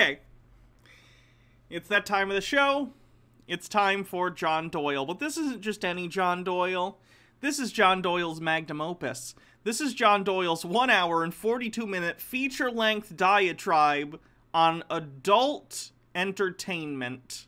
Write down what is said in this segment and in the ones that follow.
Okay, it's that time of the show. It's time for John Doyle, but this isn't just any John Doyle. This is John Doyle's magnum opus. This is John Doyle's 1-hour and 42-minute feature-length diatribe on adult entertainment.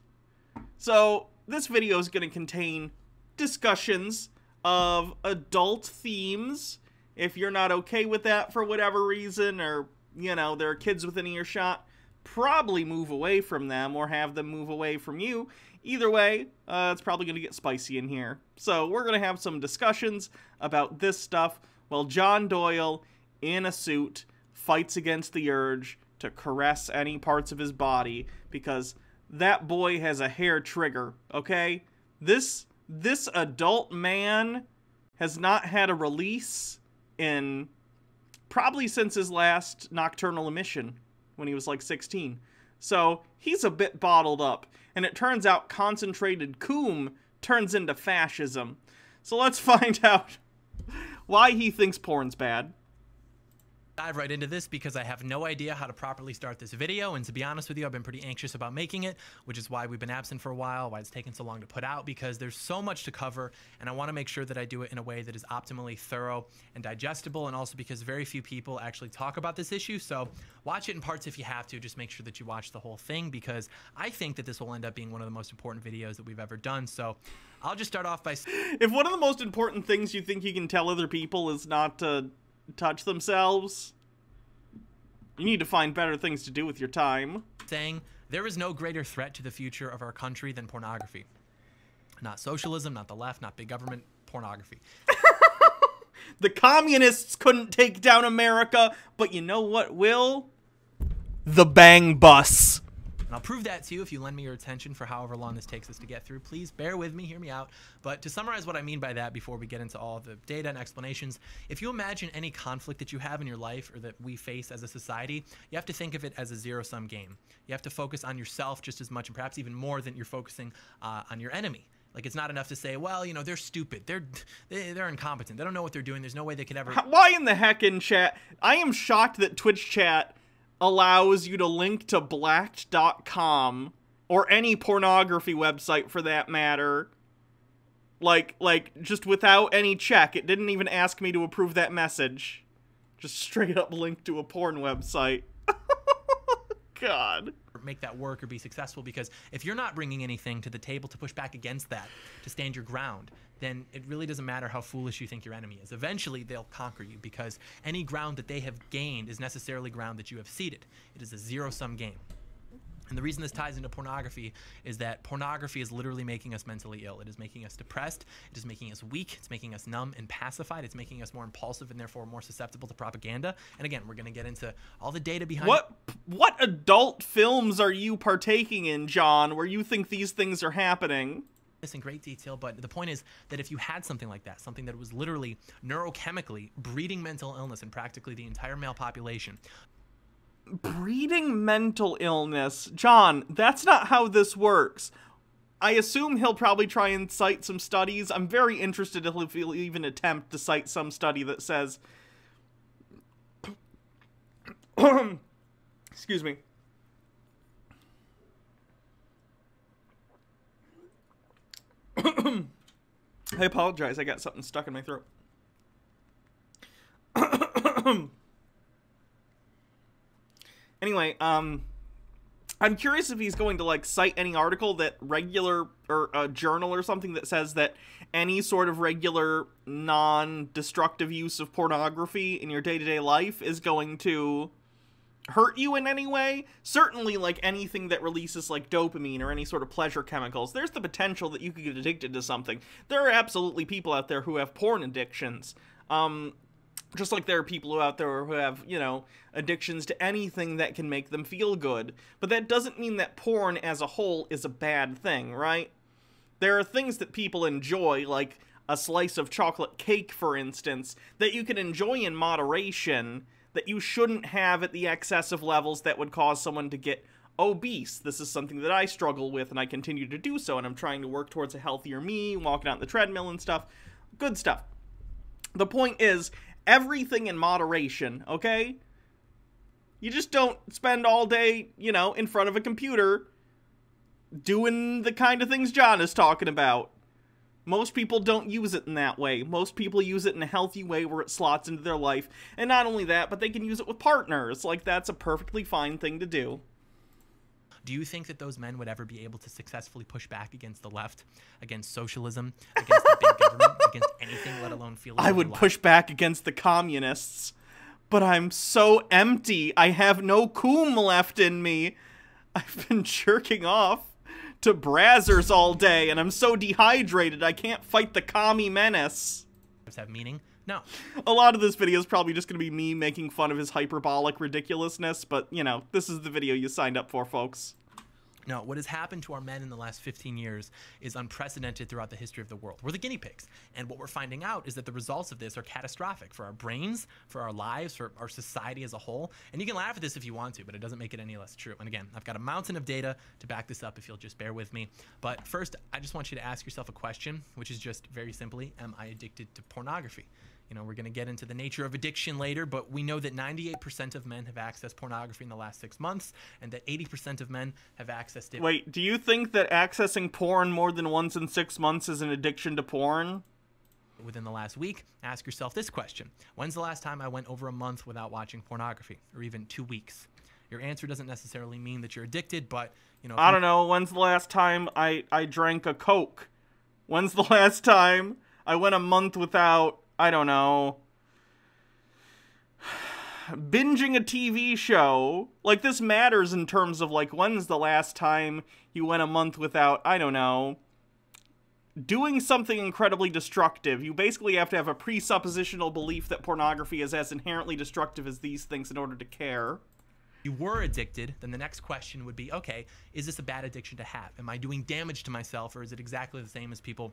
So this video is going to contain discussions of adult themes. If you're not okay with that for whatever reason, or, you know, there are kids within earshot, probably move away from them or have them move away from you. Either way, it's probably going to get spicy in here. So we're going to have some discussions about this stuff while John Doyle, in a suit, fights against the urge to caress any parts of his body, because that boy has a hair trigger, okay? This adult man has not had a release in probably since his last nocturnal emission, when he was like 16. So he's a bit bottled up. And it turns out concentrated coom turns into fascism. So let's find out why he thinks porn's bad. Dive right into this because I have no idea how to properly start this video, and to be honest with you, I've been pretty anxious about making it, which is why we've been absent for a while, why it's taken so long to put out, because there's so much to cover and I want to make sure that I do it in a way that is optimally thorough and digestible, and also because very few people actually talk about this issue. So watch it in parts if you have to, just make sure that you watch the whole thing, because I think that this will end up being one of the most important videos that we've ever done. So I'll just start off by saying, if one of the most important things you think you can tell other people is not to touch themselves, you need to find better things to do with your time. Saying there is no greater threat to the future of our country than pornography. Not socialism, not the left, not big government, pornography. The communists couldn't take down America, but you know what will? The bang bus. And I'll prove that to you if you lend me your attention for however long this takes us to get through. Please bear with me, hear me out. But to summarize what I mean by that before we get into all the data and explanations, if you imagine any conflict that you have in your life or that we face as a society, you have to think of it as a zero-sum game. You have to focus on yourself just as much and perhaps even more than you're focusing on your enemy. Like, it's not enough to say, well, you know, they're stupid. They're incompetent. They don't know what they're doing. There's no way they could ever. Why in the heck in chat? I am shocked that Twitch chat allows you to link to blacked.com or any pornography website for that matter, like just without any check. It didn't even ask me to approve that message, just straight up link to a porn website. God, make that work or be successful, because if you're not bringing anything to the table to push back against that, to stand your ground, then it really doesn't matter how foolish you think your enemy is. Eventually they'll conquer you, because any ground that they have gained is necessarily ground that you have ceded. It is a zero-sum game. And the reason this ties into pornography is that pornography is literally making us mentally ill. It is making us depressed. It is making us weak. It's making us numb and pacified. It's making us more impulsive and therefore more susceptible to propaganda. And again, we're going to get into all the data behind what adult films are you partaking in, John, where you think these things are happening? This in great detail, but the point is that if you had something like that, something that was literally neurochemically breeding mental illness in practically the entire male population. Breeding mental illness? John, that's not how this works. I assume he'll probably try and cite some studies. I'm very interested if he'll even attempt to cite some study that says excuse me, I apologize, I got something stuck in my throat. Anyway, I'm curious if he's going to, like, cite any article that regular, or a journal or something that says that any sort of regular non-destructive use of pornography in your day-to-day life is going to hurt you in any way. Certainly, like, anything that releases, like, dopamine or any sort of pleasure chemicals. There's the potential that you could get addicted to something. There are absolutely people out there who have porn addictions. Just like there are people out there who have, you know, addictions to anything that can make them feel good. But that doesn't mean that porn as a whole is a bad thing, right? There are things that people enjoy, like a slice of chocolate cake, for instance, that you can enjoy in moderation, that you shouldn't have at the excessive levels that would cause someone to get obese. This is something that I struggle with, and I continue to do so, and I'm trying to work towards a healthier me, walking out on the treadmill and stuff. Good stuff. The point is, everything in moderation, okay? You just don't spend all day, you know, in front of a computer doing the kind of things John is talking about. Most people don't use it in that way. Most people use it in a healthy way where it slots into their life. And not only that, but they can use it with partners. Like, that's a perfectly fine thing to do. Do you think that those men would ever be able to successfully push back against the left, against socialism, against the big government, against anything, let alone feel like I would push back against the communists, but I'm so empty. I have no coom left in me. I've been jerking off to Brazzers all day, and I'm so dehydrated I can't fight the commie menace. Does that have meaning? No. A lot of this video is probably just going to be me making fun of his hyperbolic ridiculousness, but, you know, this is the video you signed up for, folks. No, what has happened to our men in the last 15 years is unprecedented throughout the history of the world. We're the guinea pigs. And what we're finding out is that the results of this are catastrophic for our brains, for our lives, for our society as a whole. And you can laugh at this if you want to, but it doesn't make it any less true. And again, I've got a mountain of data to back this up if you'll just bear with me. But first, I just want you to ask yourself a question, which is just very simply, am I addicted to pornography? You know, we're going to get into the nature of addiction later, but we know that 98% of men have accessed pornography in the last 6 months and that 80% of men have accessed it. Wait, do you think that accessing porn more than once in 6 months is an addiction to porn? Within the last week, ask yourself this question. When's the last time I went over a month without watching pornography, or even 2 weeks? Your answer doesn't necessarily mean that you're addicted, but, you know, I don't know. When's the last time I drank a Coke? When's the last time I went a month without, I don't know, binging a TV show? Like, this matters in terms of, like, when's the last time you went a month without, I don't know, doing something incredibly destructive. You basically have to have a presuppositional belief that pornography is as inherently destructive as these things in order to care. You were addicted, then the next question would be, okay, is this a bad addiction to have? Am I doing damage to myself, or is it exactly the same as people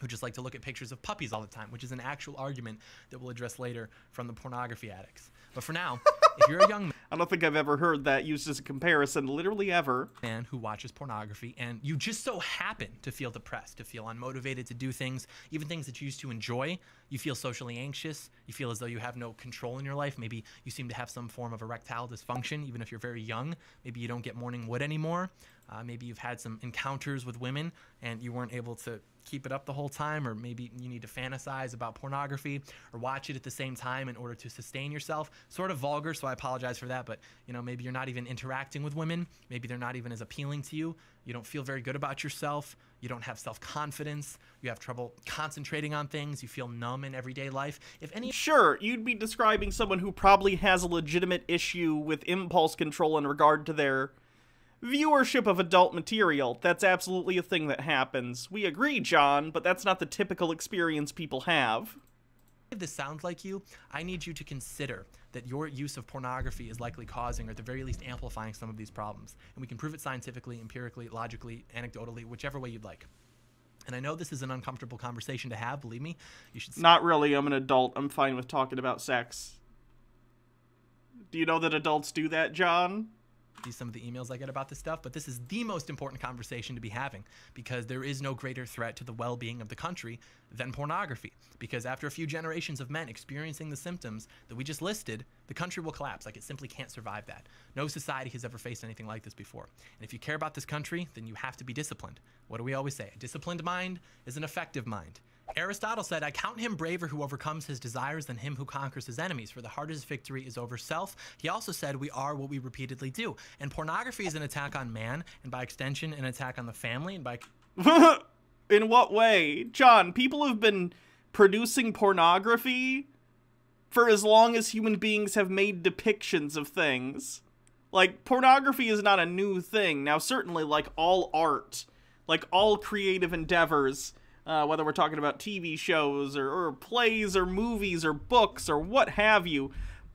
who just like to look at pictures of puppies all the time, which is an actual argument that we'll address later from the pornography addicts. But for now, if you're a young man, I don't think I've ever heard that used as a comparison, literally ever. Man who watches pornography, and you just so happen to feel depressed, to feel unmotivated to do things, even things that you used to enjoy. You feel socially anxious. You feel as though you have no control in your life. Maybe you seem to have some form of erectile dysfunction, even if you're very young. Maybe you don't get morning wood anymore. Maybe you've had some encounters with women and you weren't able to keep it up the whole time, or maybe you need to fantasize about pornography or watch it at the same time in order to sustain yourself. Sort of vulgar, so I apologize for that, but, you know, maybe you're not even interacting with women. Maybe they're not even as appealing to you. You don't feel very good about yourself. You don't have self-confidence. You have trouble concentrating on things. You feel numb in everyday life. If any— Sure, you'd be describing someone who probably has a legitimate issue with impulse control in regard to their viewership of adult material. That's absolutely a thing that happens. We agree, John, but that's not the typical experience people have. If this sounds like you, I need you to consider that your use of pornography is likely causing, or at the very least amplifying, some of these problems. And we can prove it scientifically, empirically, logically, anecdotally, whichever way you'd like. And I know this is an uncomfortable conversation to have, believe me. You should— Not really. I'm an adult. I'm fine with talking about sex. Do you know that adults do that, John? Some of the emails I get about this stuff, but this is the most important conversation to be having, because there is no greater threat to the well-being of the country than pornography. Because after a few generations of men experiencing the symptoms that we just listed, the country will collapse. Like, it simply can't survive that. No society has ever faced anything like this before. And if you care about this country, then you have to be disciplined. What do we always say? A disciplined mind is an effective mind. Aristotle said, I count him braver who overcomes his desires than him who conquers his enemies, for the hardest victory is over self. He also said, we are what we repeatedly do. And pornography is an attack on man, and by extension, an attack on the family, and by— In what way? John, people have been producing pornography for as long as human beings have made depictions of things. Like, pornography is not a new thing. Now, certainly, like all art, like all creative endeavors, whether we're talking about TV shows or plays or movies or books or what have you,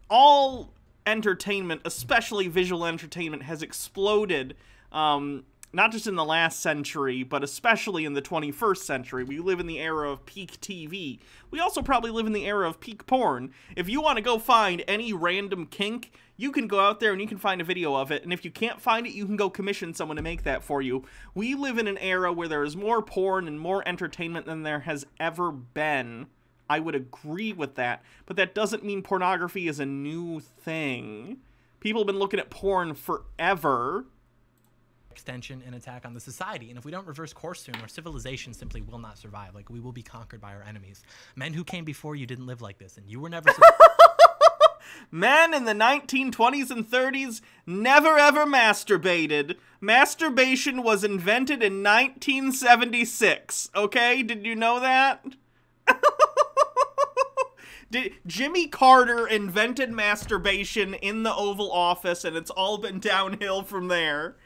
all entertainment, especially visual entertainment, has exploded, not just in the last century, but especially in the 21st century. We live in the era of peak TV. We also probably live in the era of peak porn. If you want to go find any random kink, you can go out there and you can find a video of it, and if you can't find it, you can go commission someone to make that for you. We live in an era where there is more porn and more entertainment than there has ever been. I would agree with that, but that doesn't mean pornography is a new thing. People have been looking at porn forever. Extension and attack on the society, and if we don't reverse course soon, our civilization simply will not survive. Like, we will be conquered by our enemies. Men who came before you didn't live like this, and you were never Men in the 1920s and 30s never ever masturbated. Masturbation was invented in 1976, okay? Did you know that? Jimmy Carter invented masturbation in the Oval Office, and it's all been downhill from there.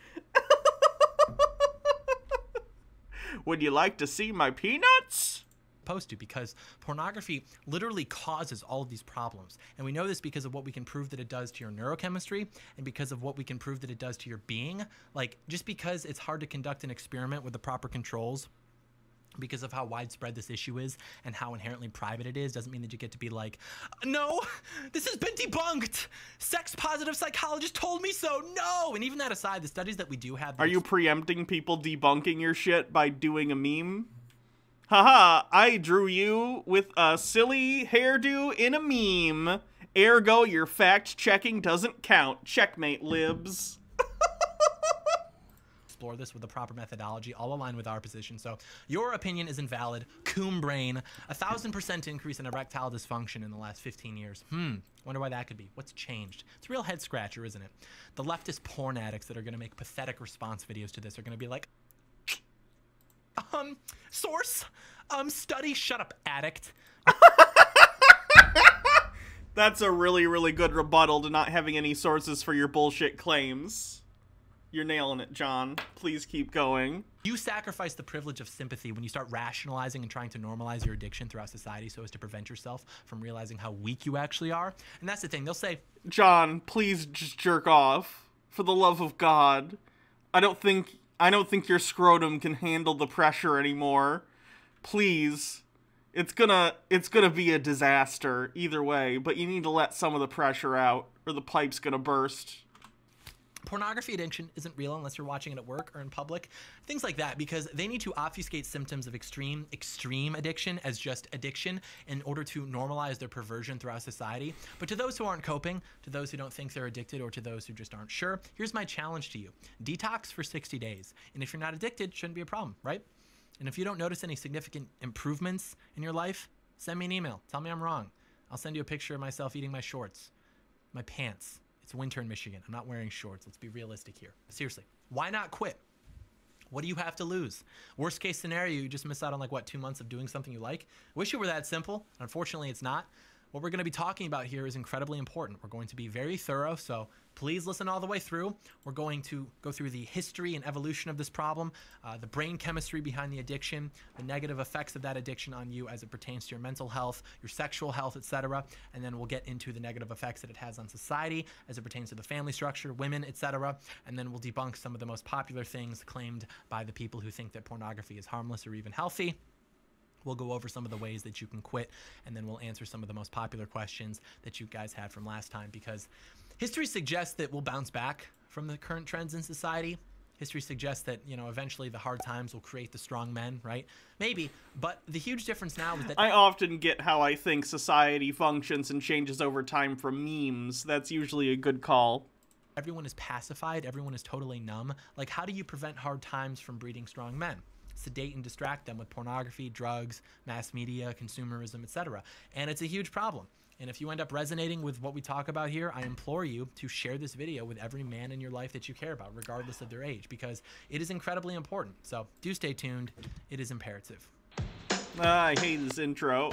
Would you like to see my peanuts? Supposed to, because pornography literally causes all of these problems, and we know this because of what we can prove that it does to your neurochemistry and because of what we can prove that it does to your being. Like, just because it's hard to conduct an experiment with the proper controls because of how widespread this issue is and how inherently private it is doesn't mean that you get to be like, no, this has been debunked. Sex positive psychologist told me so. No. And even that aside, the studies that we do have. Are you preempting people debunking your shit by doing a meme? Haha, I drew you with a silly hairdo in a meme. Ergo, your fact checking doesn't count. Checkmate, libs. Explore this with the proper methodology, all aligned with our position. So your opinion is invalid. Coom brain, 1,000% increase in erectile dysfunction in the last 15 years. Wonder why that could be. What's changed? It's a real head scratcher, isn't it? The leftist porn addicts that are going to make pathetic response videos to this are going to be like, source, study, shut up, addict. That's a really, really good rebuttal to not having any sources for your bullshit claims. You're nailing it, John. Please keep going. You sacrifice the privilege of sympathy when you start rationalizing and trying to normalize your addiction throughout society so as to prevent yourself from realizing how weak you actually are. And that's the thing. They'll say, John, please just jerk off. For the love of God. I don't think your scrotum can handle the pressure anymore. Please. It's gonna be a disaster either way, but you need to let some of the pressure out or the pipe's gonna burst. Pornography addiction isn't real unless you're watching it at work or in public, things like that, because they need to obfuscate symptoms of extreme addiction as just addiction in order to normalize their perversion throughout society. But to those who aren't coping, to those who don't think they're addicted, or to those who just aren't sure, here's my challenge to you. Detox for 60 days. And if you're not addicted, shouldn't be a problem, right? And if you don't notice any significant improvements in your life, send me an email. Tell me I'm wrong. I'll send you a picture of myself eating my shorts, my pants. It's winter in Michigan. I'm not wearing shorts. Let's be realistic here. Seriously, why not quit? What do you have to lose? Worst case scenario, you just miss out on like, what, 2 months of doing something you like? Wish it were that simple. Unfortunately, it's not. What we're going to be talking about here is incredibly important. We're going to be very thorough, so please listen all the way through. We're going to go through the history and evolution of this problem, the brain chemistry behind the addiction, the negative effects of that addiction on you as it pertains to your mental health, your sexual health, etc. And then we'll get into the negative effects that it has on society as it pertains to the family structure, women, etc. And then we'll debunk some of the most popular things claimed by the people who think that pornography is harmless or even healthy. We'll go over some of the ways that you can quit, and then we'll answer some of the most popular questions that you guys had from last time, because history suggests that we'll bounce back from the current trends in society. History suggests that, you know, eventually the hard times will create the strong men, right? Maybe, but the huge difference now is that I often get how I think society functions and changes over time from memes. That's usually a good call. Everyone is pacified. Everyone is totally numb. Like, how do you prevent hard times from breeding strong men? Sedate and distract them with pornography, drugs, mass media, consumerism, etc. And it's a huge problem. And if you end up resonating with what we talk about here, I implore you to share this video with every man in your life that you care about, regardless of their age, because it is incredibly important. So do stay tuned. It is imperative. I hate this intro.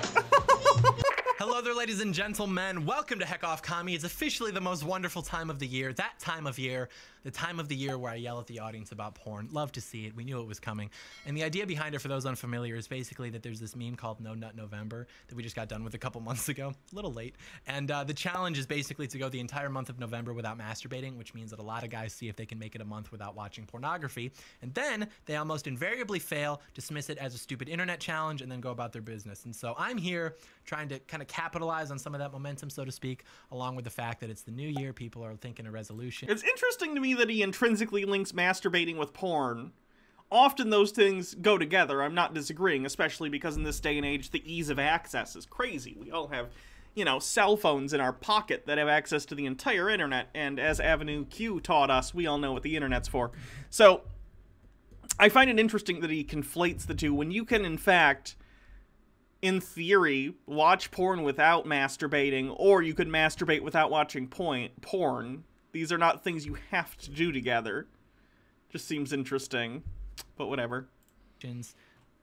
Hello there, ladies and gentlemen. Welcome to Heck Off Commie. It's officially the most wonderful time of the year. That time of year, the time of the year where I yell at the audience about porn. Love to see it. We knew it was coming. And the idea behind it, for those unfamiliar, is basically that there's this meme called No Nut November that we just got done with a couple months ago. A little late. And the challenge is basically to go the entire month of November without masturbating, which means that a lot of guys see if they can make it a month without watching pornography. And then they almost invariably fail, dismiss it as a stupid internet challenge, and then go about their business. And so I'm here trying to kind of capitalize on some of that momentum, so to speak, along with the fact that it's the new year. People are thinking a resolution. It's interesting to me that he intrinsically links masturbating with porn. Often those things go together. I'm not disagreeing, especially because in this day and age, the ease of access is crazy. We all have you know, cell phones in our pocket that have access to the entire internet. And as Avenue Q taught us, we all know what the internet's for. So I find it interesting that he conflates the two when you can, in fact, in theory, watch porn without masturbating, or you could masturbate without watching porn. These are not things you have to do together. Just seems interesting, but whatever.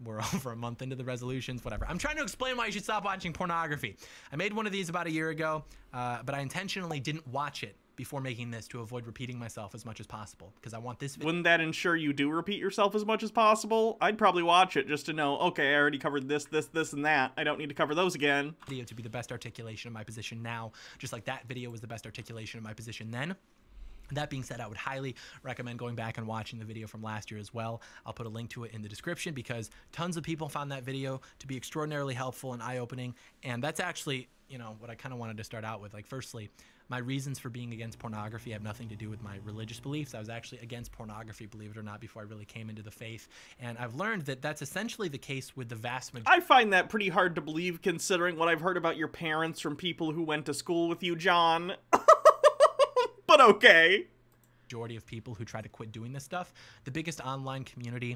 We're over a month into the resolutions, whatever. I'm trying to explain why you should stop watching pornography. I made one of these about a year ago, but I intentionally didn't watch it before making this to avoid repeating myself as much as possible, because I want this. Wouldn't that ensure you do repeat yourself as much as possible? I'd probably watch it just to know, okay, I already covered this, this, and that. I don't need to cover those again. Video to be the best articulation of my position now, just like that video was the best articulation of my position then. That being said, I would highly recommend going back and watching the video from last year as well. I'll put a link to it in the description because tons of people found that video to be extraordinarily helpful and eye-opening. And that's actually, you know, what I kind of wanted to start out with. Like, firstly, my reasons for being against pornography have nothing to do with my religious beliefs. I was actually against pornography, believe it or not, before I really came into the faith. And I've learned that that's essentially the case with the vast majority. I find that pretty hard to believe considering what I've heard about your parents from people who went to school with you, John. But okay. Majority of people who try to quit doing this stuff, the biggest online community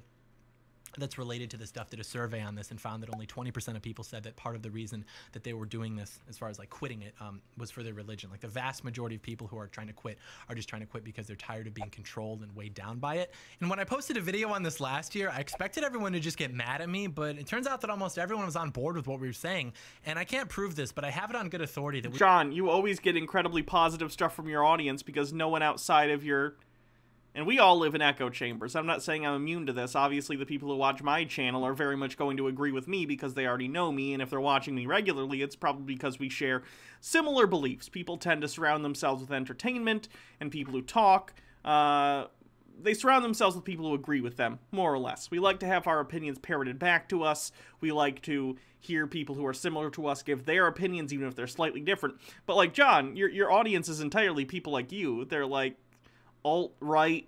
that's related to this stuff did a survey on this and found that only 20% of people said that part of the reason that they were doing this, as far as like quitting it, was for their religion. Like the vast majority of people who are trying to quit are just trying to quit because they're tired of being controlled and weighed down by it. And when I posted a video on this last year, I expected everyone to just get mad at me, but it turns out that almost everyone was on board with what we were saying. And I can't prove this, but I have it on good authority that we— John, you always get incredibly positive stuff from your audience because no one outside of your— and we all live in echo chambers. I'm not saying I'm immune to this. Obviously, the people who watch my channel are very much going to agree with me because they already know me. And if they're watching me regularly, it's probably because we share similar beliefs. People tend to surround themselves with entertainment and people who talk. They surround themselves with people who agree with them, more or less. We like to have our opinions parroted back to us. We like to hear people who are similar to us give their opinions, even if they're slightly different. But like, John, your audience is entirely people like you. They're like alt-right,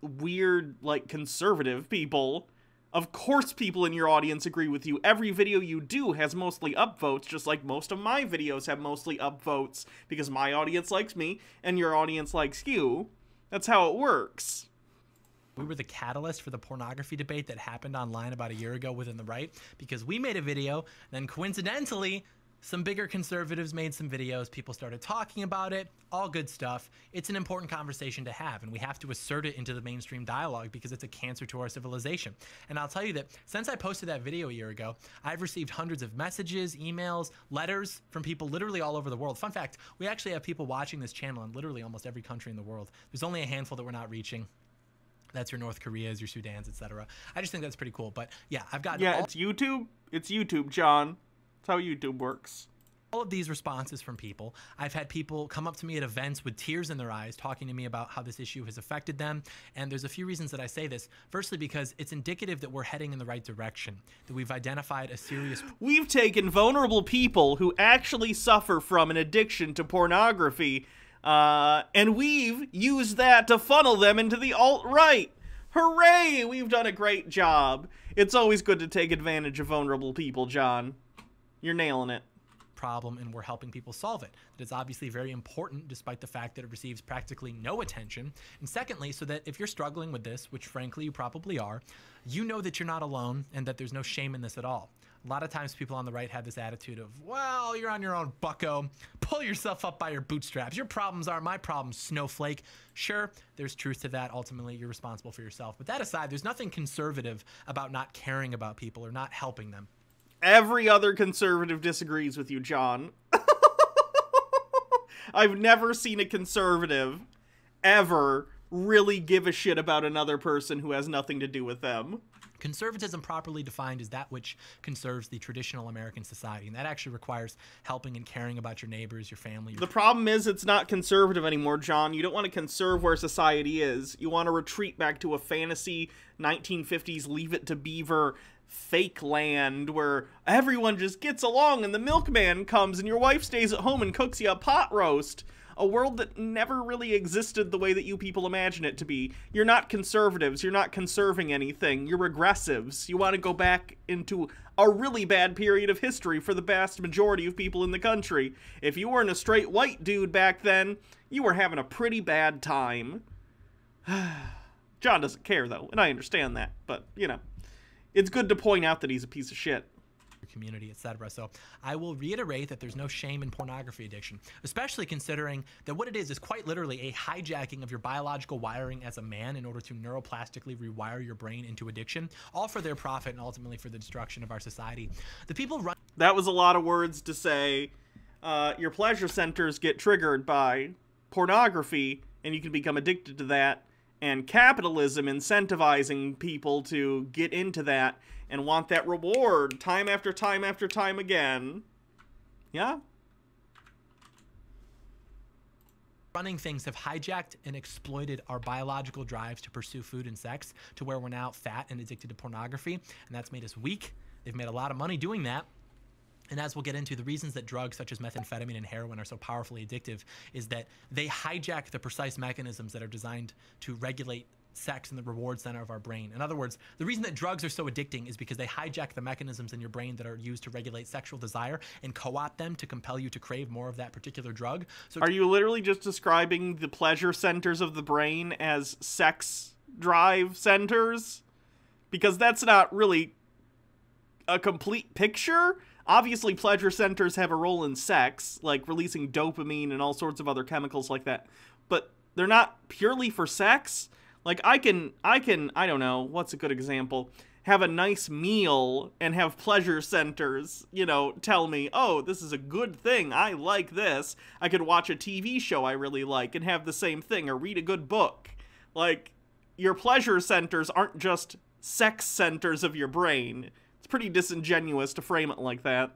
weird, like, conservative people. Of course people in your audience agree with you. Every video you do has mostly upvotes, just like most of my videos have mostly upvotes, because my audience likes me, and your audience likes you. That's how it works. We were the catalyst for the pornography debate that happened online about a year ago within the right, because we made a video, then coincidentally, some bigger conservatives made some videos, people started talking about it, all good stuff. It's an important conversation to have, and we have to assert it into the mainstream dialogue because it's a cancer to our civilization. And I'll tell you that since I posted that video a year ago, I've received hundreds of messages, emails, letters from people literally all over the world. Fun fact, we actually have people watching this channel in literally almost every country in the world. There's only a handful that we're not reaching. That's your North Koreas, your Sudans, etc. I just think that's pretty cool, but yeah, I've got— yeah, it's YouTube. It's YouTube, John. That's how YouTube works. All of these responses from people. I've had people come up to me at events with tears in their eyes talking to me about how this issue has affected them. And there's a few reasons that I say this. Firstly, because it's indicative that we're heading in the right direction, that we've identified a serious— we've taken vulnerable people who actually suffer from an addiction to pornography, and we've used that to funnel them into the alt-right. Hooray! We've done a great job. It's always good to take advantage of vulnerable people, John. You're nailing it. Problem, and we're helping people solve it. That it's obviously very important despite the fact that it receives practically no attention. And secondly, so that if you're struggling with this, which frankly you probably are, you know that you're not alone and that there's no shame in this at all. A lot of times people on the right have this attitude of, well, you're on your own, bucko. Pull yourself up by your bootstraps. Your problems aren't my problems, snowflake. Sure, there's truth to that. Ultimately, you're responsible for yourself. But that aside, there's nothing conservative about not caring about people or not helping them. Every other conservative disagrees with you, John. I've never seen a conservative ever really give a shit about another person who has nothing to do with them. Conservatism properly defined is that which conserves the traditional American society, and that actually requires helping and caring about your neighbors, your family. The problem is it's not conservative anymore, John. You don't want to conserve where society is. You want to retreat back to a fantasy 1950s Leave It to Beaver fake land where everyone just gets along and the milkman comes and your wife stays at home and cooks you a pot roast. a world that never really existed the way that you people imagine it to be. You're not conservatives, you're not conserving anything, you're regressives. You want to go back into a really bad period of history for the vast majority of people in the country. If you weren't a straight white dude back then, you were having a pretty bad time. John doesn't care, though, and I understand that, but, you know, it's good to point out that he's a piece of shit. Community, etc. So I will reiterate that there's no shame in pornography addiction, especially considering that what it is quite literally a hijacking of your biological wiring as a man in order to neuroplastically rewire your brain into addiction, all for their profit and ultimately for the destruction of our society. The people run— That was a lot of words to say. Your pleasure centers get triggered by pornography and you can become addicted to that, and capitalism incentivizing people to get into that and want that reward time after time after time again. Yeah? Running things have hijacked and exploited our biological drives to pursue food and sex to where we're now fat and addicted to pornography, and that's made us weak. They've made a lot of money doing that. And as we'll get into, the reasons that drugs such as methamphetamine and heroin are so powerfully addictive is that they hijack the precise mechanisms that are designed to regulate sex in the reward center of our brain. In other words, the reason that drugs are so addicting is because they hijack the mechanisms in your brain that are used to regulate sexual desire and co-opt them to compel you to crave more of that particular drug. So are you literally just describing the pleasure centers of the brain as sex drive centers? Because that's not really a complete picture. Obviously, pleasure centers have a role in sex, like releasing dopamine and all sorts of other chemicals like that, but they're not purely for sex. Like, I don't know, what's a good example? Have a nice meal and have pleasure centers, you know, tell me, oh, this is a good thing, I like this. I could watch a TV show I really like and have the same thing, or read a good book. Like, your pleasure centers aren't just sex centers of your brain. It's pretty disingenuous to frame it like that.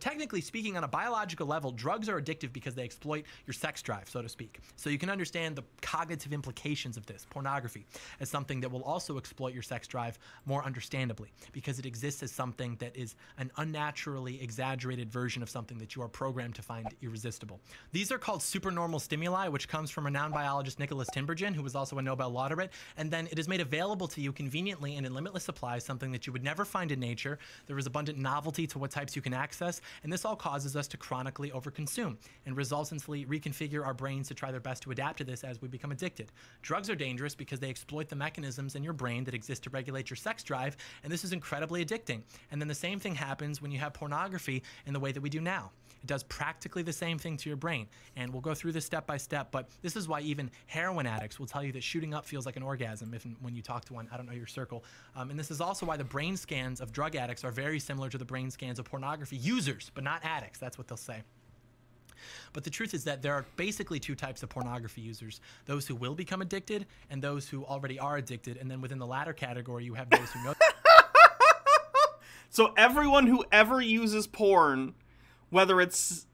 Technically speaking, on a biological level, drugs are addictive because they exploit your sex drive, so to speak. So you can understand the cognitive implications of this. Pornography as something that will also exploit your sex drive more understandably because it exists as something that is an unnaturally exaggerated version of something that you are programmed to find irresistible. These are called supernormal stimuli, which comes from renowned biologist Nicholas Tinbergen, who was also a Nobel laureate, and then it is made available to you conveniently and in limitless supplies, something that you would never find in nature. There is abundant novelty to what types you can access, and this all causes us to chronically overconsume and resultantly reconfigure our brains to try their best to adapt to this as we become addicted. Drugs are dangerous because they exploit the mechanisms in your brain that exist to regulate your sex drive, and this is incredibly addicting. And then the same thing happens when you have pornography in the way that we do now. It does practically the same thing to your brain, and we'll go through this step by step, but this is why even heroin addicts will tell you that shooting up feels like an orgasm if and when you talk to one. I don't know your circle. And this is also why the brain scans of drug addicts are very similar to the brain scans of pornography users, but not addicts. That's what they'll say. But the truth is that there are basically two types of pornography users: those who will become addicted and those who already are addicted. And then within the latter category, you have those who know. So everyone who ever uses porn, whether it's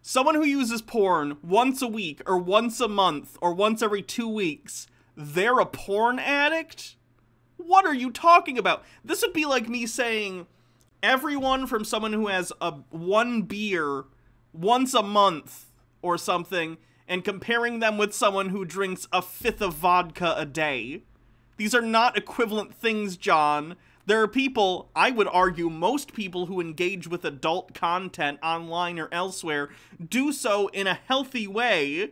someone who uses porn once a week or once a month or once every 2 weeks, they're a porn addict? What are you talking about? This would be like me saying everyone from someone who has one beer once a month or something and comparing them with someone who drinks a fifth of vodka a day. These are not equivalent things, John. There are people, I would argue most people who engage with adult content online or elsewhere do so in a healthy way.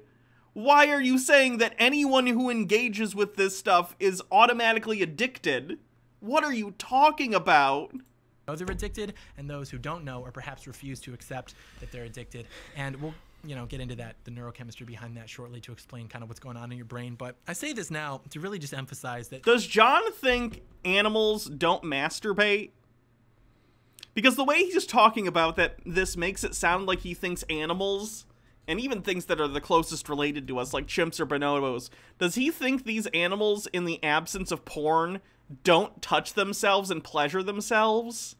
Why are you saying that anyone who engages with this stuff is automatically addicted? What are you talking about? They're addicted, and those who don't know or perhaps refuse to accept that they're addicted. And we'll, you know, get into that, the neurochemistry behind that shortly to explain kind of what's going on in your brain. But I say this now to really just emphasize that— Does John think animals don't masturbate? Because the way he's talking about that, this makes it sound like he thinks animals, and even things that are the closest related to us, like chimps or bonobos, does he think these animals, in the absence of porn, don't touch themselves and pleasure themselves?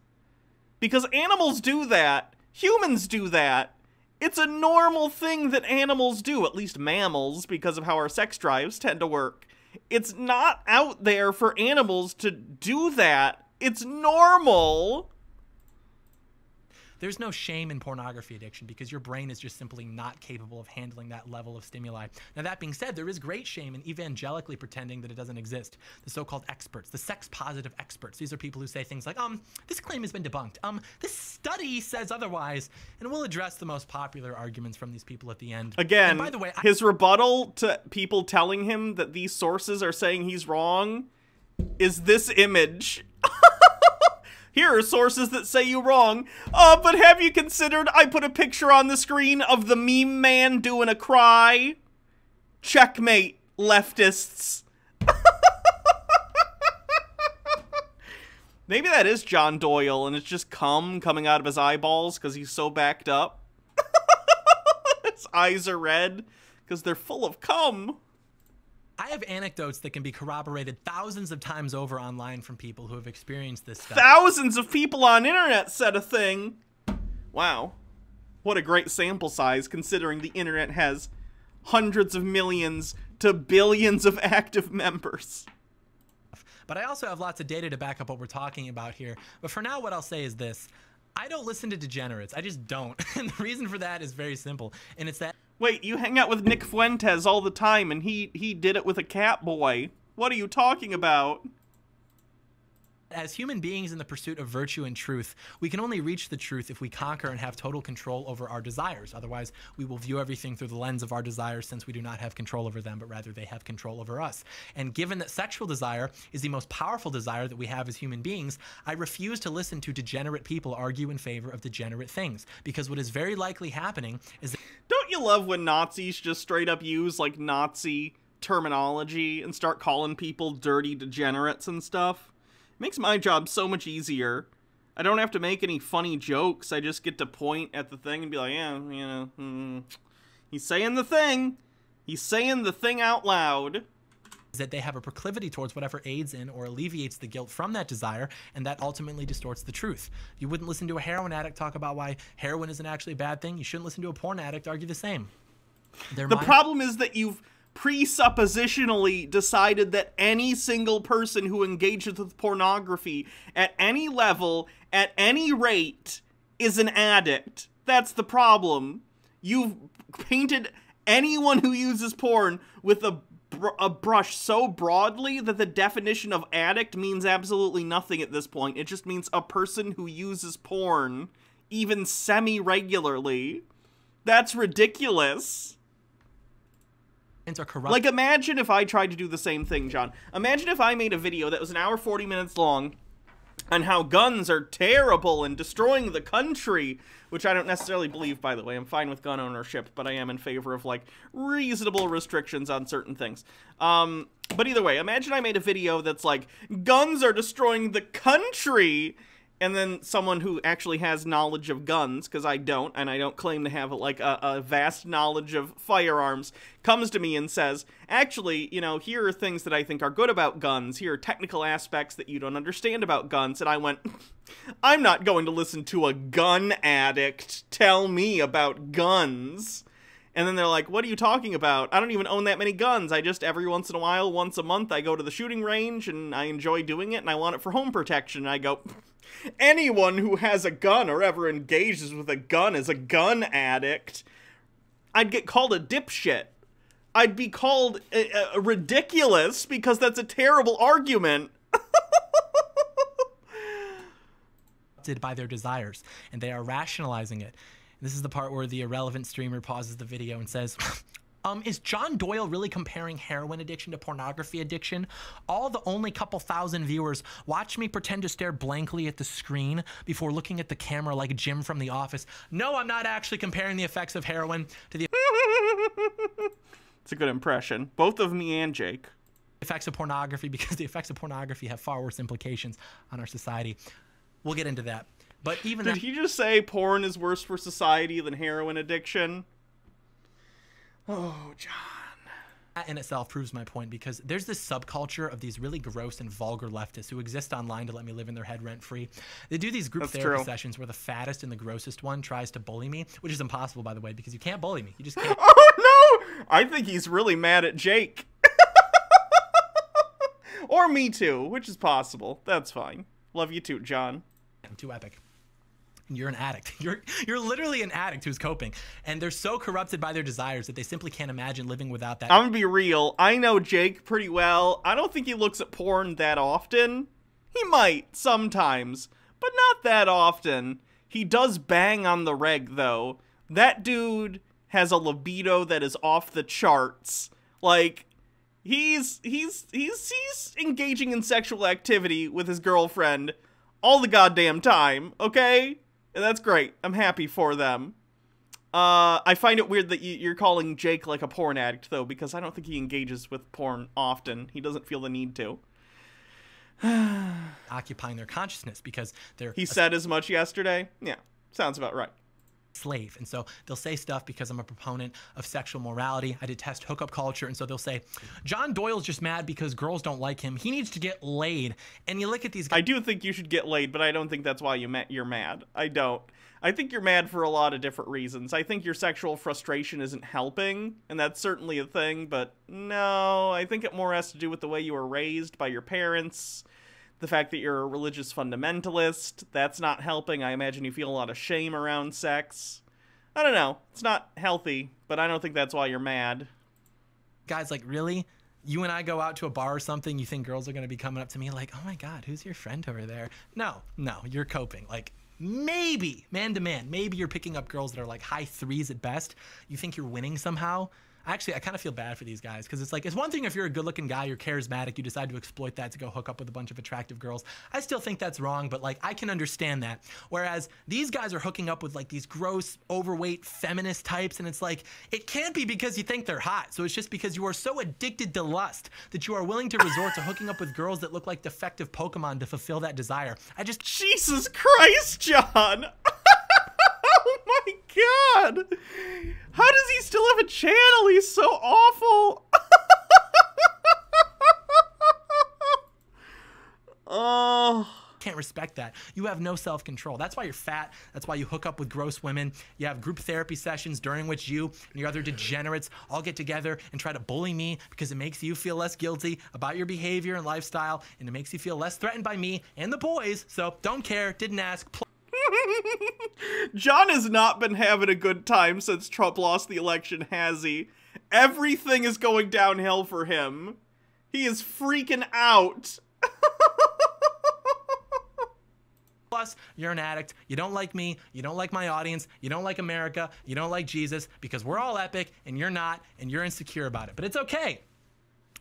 Because animals do that. Humans do that. It's a normal thing that animals do, at least mammals, because of how our sex drives tend to work. It's not out there for animals to do that. It's normal. There's no shame in pornography addiction because your brain is just simply not capable of handling that level of stimuli. Now, that being said, there is great shame in evangelically pretending that it doesn't exist. The so-called experts, the sex-positive experts. These are people who say things like, this claim has been debunked. This study says otherwise. And we'll address the most popular arguments from these people at the end. Again, and by the way, his rebuttal to people telling him that these sources are saying he's wrong is this image. Here are sources that say you wrong. But have you considered I put a picture on the screen of the meme man doing a cry? Checkmate, leftists. Maybe that is John Doyle and it's just cum coming out of his eyeballs because he's so backed up. His eyes are red because they're full of cum. I have anecdotes that can be corroborated thousands of times over online from people who have experienced this stuff. Thousands of people on internet said a thing. Wow. What a great sample size considering the internet has hundreds of millions to billions of active members. But I also have lots of data to back up what we're talking about here. But for now, what I'll say is this. I don't listen to degenerates. I just don't. And the reason for that is very simple. And it's that... Wait, you hang out with Nick Fuentes all the time, and he did it with a cat boy. What are you talking about? As human beings in the pursuit of virtue and truth, we can only reach the truth if we conquer and have total control over our desires. Otherwise, we will view everything through the lens of our desires since we do not have control over them, but rather they have control over us. And given that sexual desire is the most powerful desire that we have as human beings, I refuse to listen to degenerate people argue in favor of degenerate things, because what is very likely happening is that... Don't you love when Nazis just straight up use, like, Nazi terminology and start calling people dirty degenerates and stuff? Makes my job so much easier. I don't have to make any funny jokes. I just get to point at the thing and be like, yeah, you know, he's saying the thing. He's saying the thing out loud. That they have a proclivity towards whatever aids in or alleviates the guilt from that desire, and that ultimately distorts the truth. You wouldn't listen to a heroin addict talk about why heroin isn't actually a bad thing. You shouldn't listen to a porn addict argue the same. The problem is that you've presuppositionally decided that any single person who engages with pornography at any level, at any rate, is an addict. That's the problem. You've painted anyone who uses porn with a brush so broadly that the definition of addict means absolutely nothing at this point. It just means a person who uses porn, even semi-regularly. That's ridiculous. Like, imagine if I tried to do the same thing, John. Imagine if I made a video that was an hour 40 minutes long on how guns are terrible and destroying the country, which I don't necessarily believe, by the way. I'm fine with gun ownership, but I am in favor of, like, reasonable restrictions on certain things. But either way, imagine I made a video that's like, guns are destroying the country, and then someone who actually has knowledge of guns, because I don't, and I don't claim to have, like, a vast knowledge of firearms, comes to me and says, actually, you know, here are things that I think are good about guns. Here are technical aspects that you don't understand about guns. And I went, I'm not going to listen to a gun addict tell me about guns. And then they're like, what are you talking about? I don't even own that many guns. I just, every once in a while, once a month, I go to the shooting range, and I enjoy doing it, and I want it for home protection. And I go... Anyone who has a gun or ever engages with a gun is a gun addict. I'd get called a dipshit. I'd be called ridiculous because that's a terrible argument. ...by their desires, and they are rationalizing it. This is the part where the irrelevant streamer pauses the video and says... is John Doyle really comparing heroin addiction to pornography addiction? All the only couple thousand viewers watch me pretend to stare blankly at the screen before looking at the camera like Jim from The Office. No, I'm not actually comparing the effects of heroin to the... It's a good impression. Both of me and Jake. ...effects of pornography, because the effects of pornography have far worse implications on our society. We'll get into that. But even... Did he just say porn is worse for society than heroin addiction? Oh, John. That in itself proves my point, because there's this subculture of these really gross and vulgar leftists who exist online to let me live in their head rent-free. They do these group therapy sessions where the fattest and the grossest one tries to bully me, which is impossible, by the way, because you can't bully me. You just can't. Oh, no! I think he's really mad at Jake. Or me too, which is possible. That's fine. Love you too, John. I'm too epic. You're an addict. You're literally an addict who's coping. And they're so corrupted by their desires that they simply can't imagine living without that. I'm gonna be real. I know Jake pretty well. I don't think he looks at porn that often. He might sometimes, but not that often. He does bang on the reg, though. That dude has a libido that is off the charts. Like, he's engaging in sexual activity with his girlfriend all the goddamn time, okay? And that's great. I'm happy for them. I find it weird that you're calling Jake like a porn addict, though, because I don't think he engages with porn often. He doesn't feel the need to. Occupying their consciousness because they're... He said as much yesterday. Yeah, sounds about right. Slave. And so they'll say stuff because I'm a proponent of sexual morality. I detest hookup culture. And so they'll say, John Doyle's just mad because girls don't like him. He needs to get laid. And you look at these guys. I do think you should get laid, but I don't think that's why you're mad. I don't. I think you're mad for a lot of different reasons. I think your sexual frustration isn't helping, and that's certainly a thing, but no, I think it more has to do with the way you were raised by your parents, the fact that you're a religious fundamentalist. That's not helping. I imagine you feel a lot of shame around sex. I don't know. It's not healthy, but I don't think that's why you're mad. Guys, like, really? You and I go out to a bar or something, you think girls are going to be coming up to me like, oh my God, who's your friend over there? No, no, you're coping. Like, maybe, man to man, maybe you're picking up girls that are like high threes at best. You think you're winning somehow. Actually, I kind of feel bad for these guys because it's like, it's one thing if you're a good-looking guy, you're charismatic, you decide to exploit that to go hook up with a bunch of attractive girls. I still think that's wrong, but like, I can understand that. Whereas these guys are hooking up with like these gross, overweight, feminist types, and it's like, it can't be because you think they're hot. So it's just because you are so addicted to lust that you are willing to resort to hooking up with girls that look like defective Pokemon to fulfill that desire. I just... Jesus Christ, John! Oh my God! How does he still have a channel? He's so awful! Oh. Can't respect that. You have no self-control. That's why you're fat. That's why you hook up with gross women. You have group therapy sessions during which you and your other degenerates all get together and try to bully me because it makes you feel less guilty about your behavior and lifestyle, and it makes you feel less threatened by me and the boys, so don't care, didn't ask. John has not been having a good time since Trump lost the election, has he? Everything is going downhill for him. He is freaking out. Plus, you're an addict. You don't like me. You don't like my audience. You don't like America. You don't like Jesus because we're all epic and you're not, and you're insecure about it. But it's okay.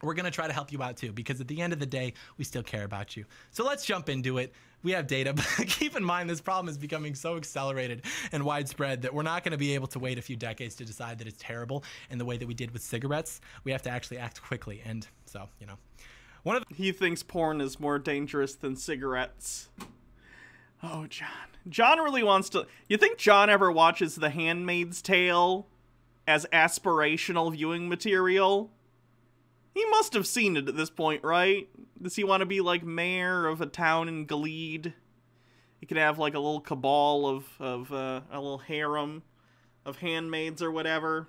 We're going to try to help you out too, because at the end of the day, we still care about you. So let's jump into it. We have data, but keep in mind this problem is becoming so accelerated and widespread that we're not going to be able to wait a few decades to decide that it's terrible. And the way that we did with cigarettes, we have to actually act quickly. And so, you know, he thinks porn is more dangerous than cigarettes. Oh, John. John really wants to... You think John ever watches The Handmaid's Tale as aspirational viewing material? He must have seen it at this point, right? Does he want to be, like, mayor of a town in Gilead? He could have, like, a little cabal of a little harem of handmaids or whatever.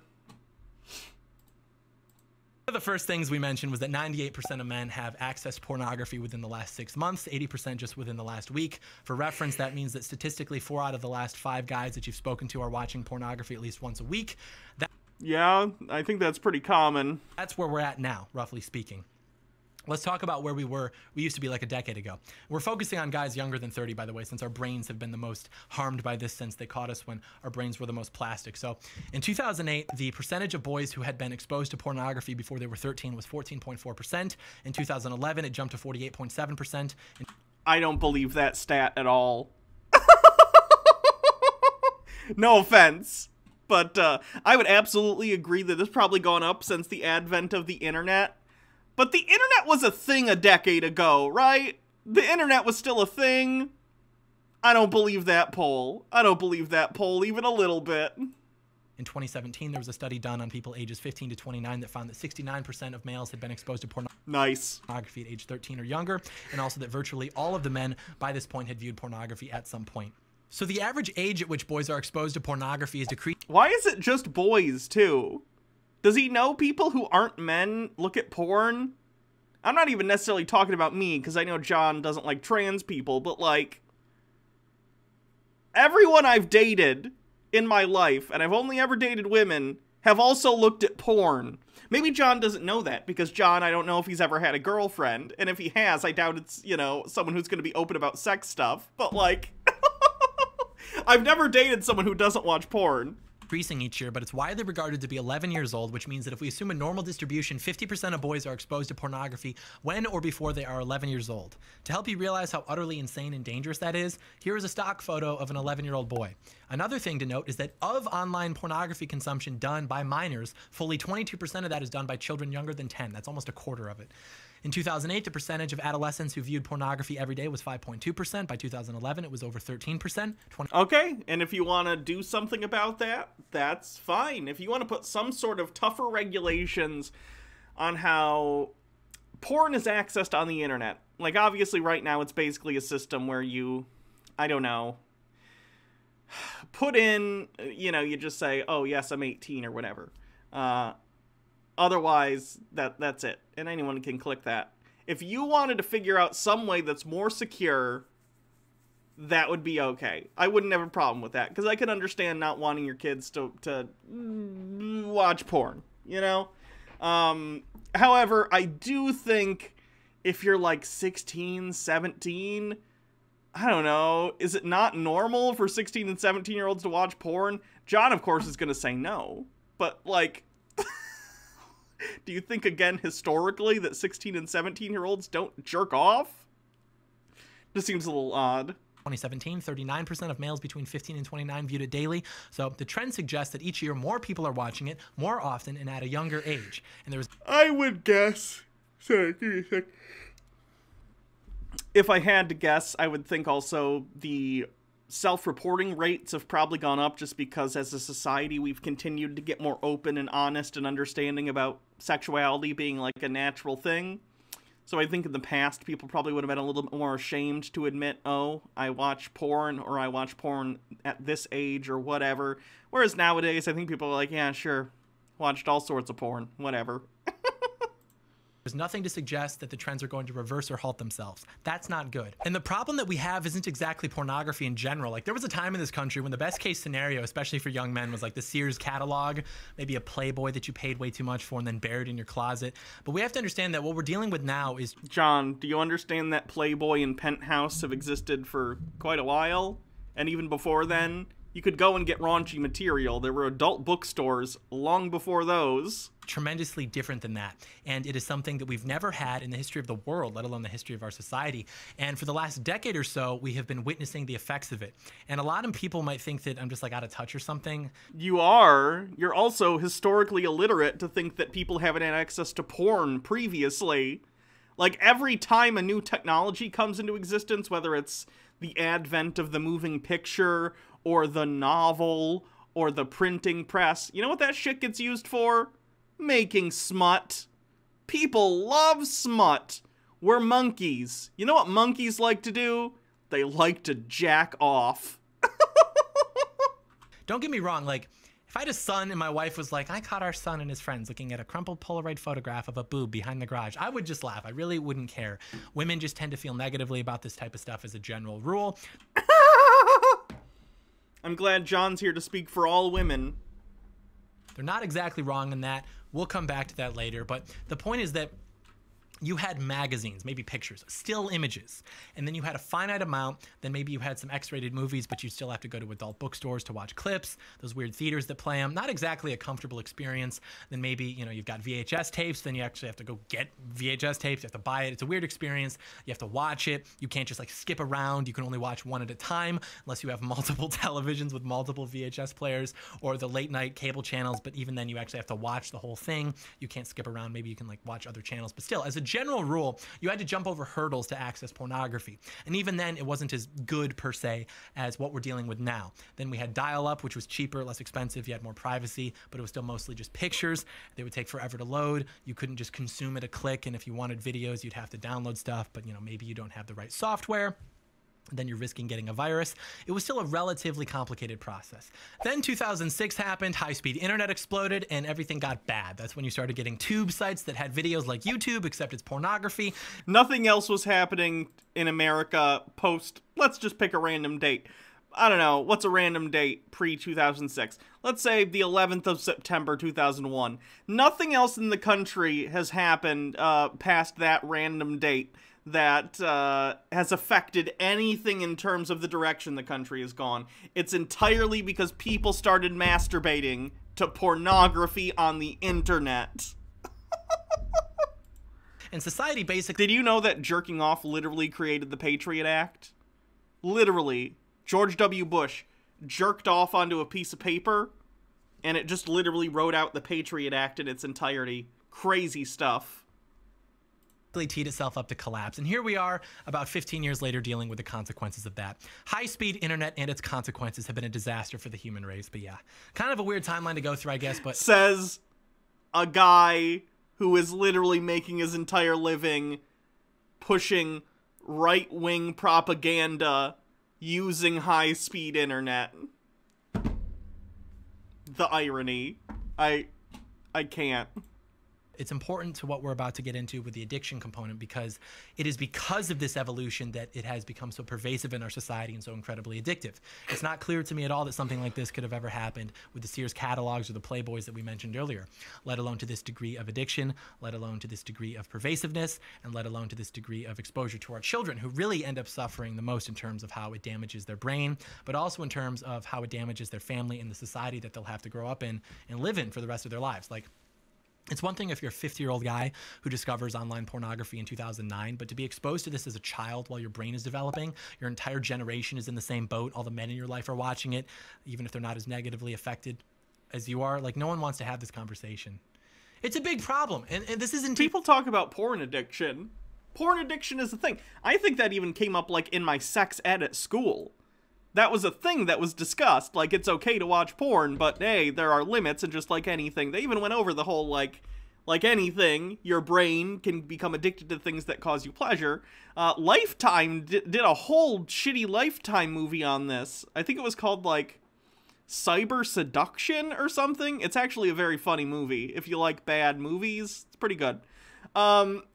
One of the first things we mentioned was that 98% of men have accessed to pornography within the last 6 months, 80% just within the last week. For reference, that means that statistically 4 out of the last 5 guys that you've spoken to are watching pornography at least once a week. Yeah, I think that's pretty common. That's where we're at now, roughly speaking. Let's talk about where we were. We used to be like a decade ago. We're focusing on guys younger than 30, by the way, since our brains have been the most harmed by this since they caught us when our brains were the most plastic. So in 2008, the percentage of boys who had been exposed to pornography before they were 13 was 14.4%. In 2011, it jumped to 48.7%. I don't believe that stat at all. No offense. But I would absolutely agree that it's probably gone up since the advent of the internet. But the internet was a thing a decade ago, right? The internet was still a thing. I don't believe that poll. I don't believe that poll even a little bit. In 2017, there was a study done on people ages 15 to 29 that found that 69% of males had been exposed to pornography. Nice. Pornography at age 13 or younger, and also that virtually all of the men by this point had viewed pornography at some point. So the average age at which boys are exposed to pornography is decreased. Why is it just boys, too? Does he know people who aren't men look at porn? I'm not even necessarily talking about me, because I know John doesn't like trans people, but, like... everyone I've dated in my life, and I've only ever dated women, have also looked at porn. Maybe John doesn't know that, because John, I don't know if he's ever had a girlfriend, and if he has, I doubt it's, you know, someone who's going to be open about sex stuff, but like, I've never dated someone who doesn't watch porn. Increasing each year, but it's widely regarded to be 11 years old, which means that if we assume a normal distribution, 50% of boys are exposed to pornography when or before they are 11 years old. To help you realize how utterly insane and dangerous that is, here is a stock photo of an 11-year-old boy. Another thing to note is that of online pornography consumption done by minors, fully 22% of that is done by children younger than 10. That's almost a quarter of it. In 2008, the percentage of adolescents who viewed pornography every day was 5.2%. By 2011, it was over 13%. Okay, and if you want to do something about that, that's fine. If you want to put some sort of tougher regulations on how porn is accessed on the internet. Like, obviously, right now, it's basically a system where you, I don't know, put in, you know, you just say, oh, yes, I'm 18 or whatever. Otherwise, that's it. And anyone can click that. If you wanted to figure out some way that's more secure, that would be okay. I wouldn't have a problem with that, because I can understand not wanting your kids to watch porn, you know? However, I do think if you're like 16, 17, I don't know, is it not normal for 16 and 17-year-olds to watch porn? John, of course, is going to say no, but like... Do you think, again, historically, that 16 and 17-year-olds don't jerk off? This seems a little odd. 2017, 39% of males between 15 and 29 viewed it daily. So the trend suggests that each year more people are watching it more often and at a younger age. And there was... I would guess... Sorry, give me a sec. If I had to guess, I would think also the... self-reporting rates have probably gone up just because as a society we've continued to get more open and honest and understanding about sexuality being like a natural thing. So I think in the past people probably would have been a little bit more ashamed to admit, oh, I watch porn, or I watch porn at this age, or whatever. Whereas nowadays I think people are like, yeah, sure, watched all sorts of porn, whatever. There's nothing to suggest that the trends are going to reverse or halt themselves. That's not good. And the problem that we have isn't exactly pornography in general. Like, there was a time in this country when the best case scenario, especially for young men, was like the Sears catalog, maybe a Playboy that you paid way too much for and then buried in your closet. But we have to understand that what we're dealing with now is... John, do you understand that Playboy and Penthouse have existed for quite a while? And even before then? You could go and get raunchy material. There were adult bookstores long before those. Tremendously different than that. And it is something that we've never had in the history of the world, let alone the history of our society. And for the last decade or so, we have been witnessing the effects of it. And a lot of people might think that I'm just like out of touch or something. You are. You're also historically illiterate to think that people haven't had access to porn previously. Like, every time a new technology comes into existence, whether it's the advent of the moving picture or the novel, or the printing press. You know what that shit gets used for? Making smut. People love smut. We're monkeys. You know what monkeys like to do? They like to jack off. Don't get me wrong, like, if I had a son and my wife was like, I caught our son and his friends looking at a crumpled Polaroid photograph of a boob behind the garage, I would just laugh. I really wouldn't care. Women just tend to feel negatively about this type of stuff as a general rule. I'm glad John's here to speak for all women. They're not exactly wrong in that. We'll come back to that later. But the point is that you had magazines, maybe pictures, still images. And then you had a finite amount. Then maybe you had some X-rated movies, but you still have to go to adult bookstores to watch clips, those weird theaters that play them. Not exactly a comfortable experience. Then maybe, you know, you've got VHS tapes. Then you actually have to go get VHS tapes. You have to buy it. It's a weird experience. You have to watch it. You can't just like skip around. You can only watch one at a time unless you have multiple televisions with multiple VHS players or the late night cable channels. But even then you actually have to watch the whole thing. You can't skip around. Maybe you can like watch other channels, but still, as a general rule, you had to jump over hurdles to access pornography. And even then, it wasn't as good per se as what we're dealing with now. Then we had dial-up, which was cheaper, less expensive, you had more privacy, but it was still mostly just pictures. They would take forever to load. You couldn't just consume at a click. And if you wanted videos, you'd have to download stuff, but you know, maybe you don't have the right software. Then you're risking getting a virus. It was still a relatively complicated process. Then 2006 happened, high-speed internet exploded, and everything got bad. That's when you started getting tube sites that had videos like YouTube, except it's pornography. Nothing else was happening in America post, let's just pick a random date. I don't know, what's a random date pre-2006? Let's say the 11th of September 2001. Nothing else in the country has happened past that random date that has affected anything in terms of the direction the country has gone. It's entirely because people started masturbating to pornography on the internet. And society basically... Did you know that jerking off literally created the Patriot Act? Literally. George W. Bush jerked off onto a piece of paper, and it just literally wrote out the Patriot Act in its entirety. Crazy stuff. Teed itself up to collapse. And here we are about 15 years later dealing with the consequences of that. High-speed internet and its consequences have been a disaster for the human race, but yeah. Kind of a weird timeline to go through, I guess, but... Says a guy who is literally making his entire living pushing right-wing propaganda using high-speed internet. The irony. I can't. It's important to what we're about to get into with the addiction component, because it is because of this evolution that it has become so pervasive in our society and so incredibly addictive. It's not clear to me at all that something like this could have ever happened with the Sears catalogs or the Playboys that we mentioned earlier, let alone to this degree of addiction, let alone to this degree of pervasiveness, and let alone to this degree of exposure to our children, who really end up suffering the most in terms of how it damages their brain, but also in terms of how it damages their family and the society that they'll have to grow up in and live in for the rest of their lives. Like, it's one thing if you're a 50-year-old guy who discovers online pornography in 2009, but to be exposed to this as a child while your brain is developing, your entire generation is in the same boat, all the men in your life are watching it, even if they're not as negatively affected as you are. Like, no one wants to have this conversation. It's a big problem, and this isn't... People talk about porn addiction. Porn addiction is a thing. I think that even came up, like, in my sex ed at school. That was a thing that was discussed, like, it's okay to watch porn, but hey, there are limits, and just like anything, they even went over the whole, like anything, your brain can become addicted to things that cause you pleasure. Lifetime did a whole shitty Lifetime movie on this. I think it was called, like, Cyber Seduction or something. It's actually a very funny movie. If you like bad movies, it's pretty good. But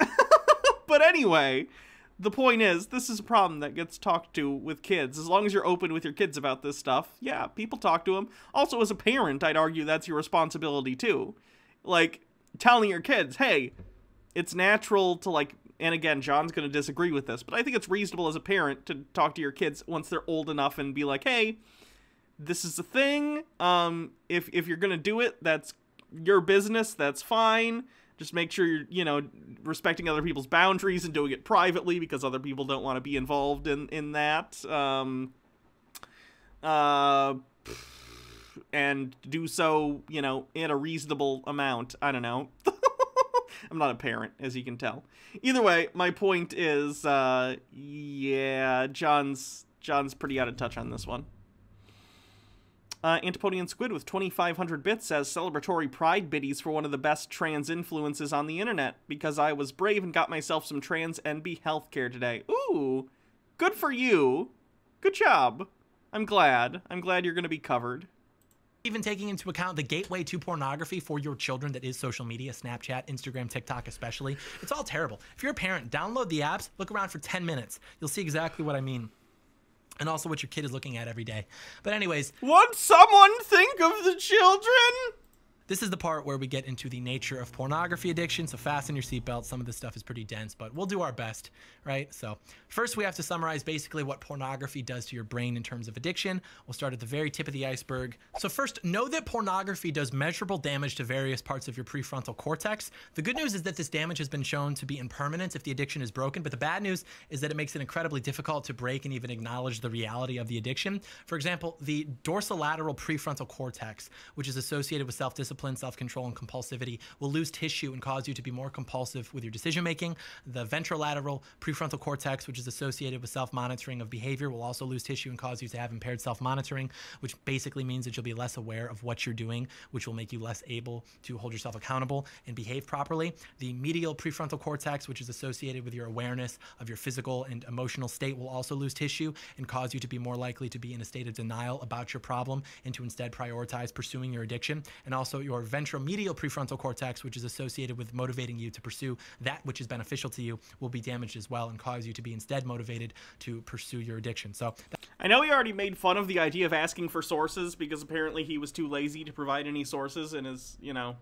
anyway... The point is, this is a problem that gets talked to with kids. As long as you're open with your kids about this stuff, yeah, people talk to them. Also, as a parent, I'd argue that's your responsibility, too. Like, telling your kids, hey, it's natural to, like, and again, John's going to disagree with this, but I think it's reasonable as a parent to talk to your kids once they're old enough and be like, hey, this is a thing. If you're going to do it, that's your business, that's fine. Just make sure you're, you know, respecting other people's boundaries and doing it privately, because other people don't want to be involved in that. And do so, you know, in a reasonable amount. I don't know. I'm not a parent, as you can tell. Either way, my point is, yeah, John's pretty out of touch on this one. Antipodian Squid with 2,500 bits says, celebratory pride biddies for one of the best trans influences on the internet, because I was brave and got myself some trans NB healthcare today. Ooh, good for you. Good job. I'm glad. I'm glad you're going to be covered. Even taking into account the gateway to pornography for your children that is social media, Snapchat, Instagram, TikTok especially, it's all terrible. If you're a parent, download the apps, look around for 10 minutes. You'll see exactly what I mean. And also what your kid is looking at every day. But anyways. Would someone think of the children? This is the part where we get into the nature of pornography addiction. So fasten your seatbelt. Some of this stuff is pretty dense, but we'll do our best, right? So first we have to summarize basically what pornography does to your brain in terms of addiction. We'll start at the very tip of the iceberg. So first, know that pornography does measurable damage to various parts of your prefrontal cortex. The good news is that this damage has been shown to be impermanent if the addiction is broken, but the bad news is that it makes it incredibly difficult to break and even acknowledge the reality of the addiction. For example, the dorsolateral prefrontal cortex, which is associated with self-discipline, self-control, and compulsivity, will lose tissue and cause you to be more compulsive with your decision-making. The ventrolateral prefrontal cortex, which is associated with self-monitoring of behavior, will also lose tissue and cause you to have impaired self-monitoring, which basically means that you'll be less aware of what you're doing, which will make you less able to hold yourself accountable and behave properly. The medial prefrontal cortex, which is associated with your awareness of your physical and emotional state, will also lose tissue and cause you to be more likely to be in a state of denial about your problem and to instead prioritize pursuing your addiction. And also your ventromedial prefrontal cortex, which is associated with motivating you to pursue that which is beneficial to you, will be damaged as well and cause you to be instead motivated to pursue your addiction. So I know he already made fun of the idea of asking for sources because apparently he was too lazy to provide any sources in his, you know,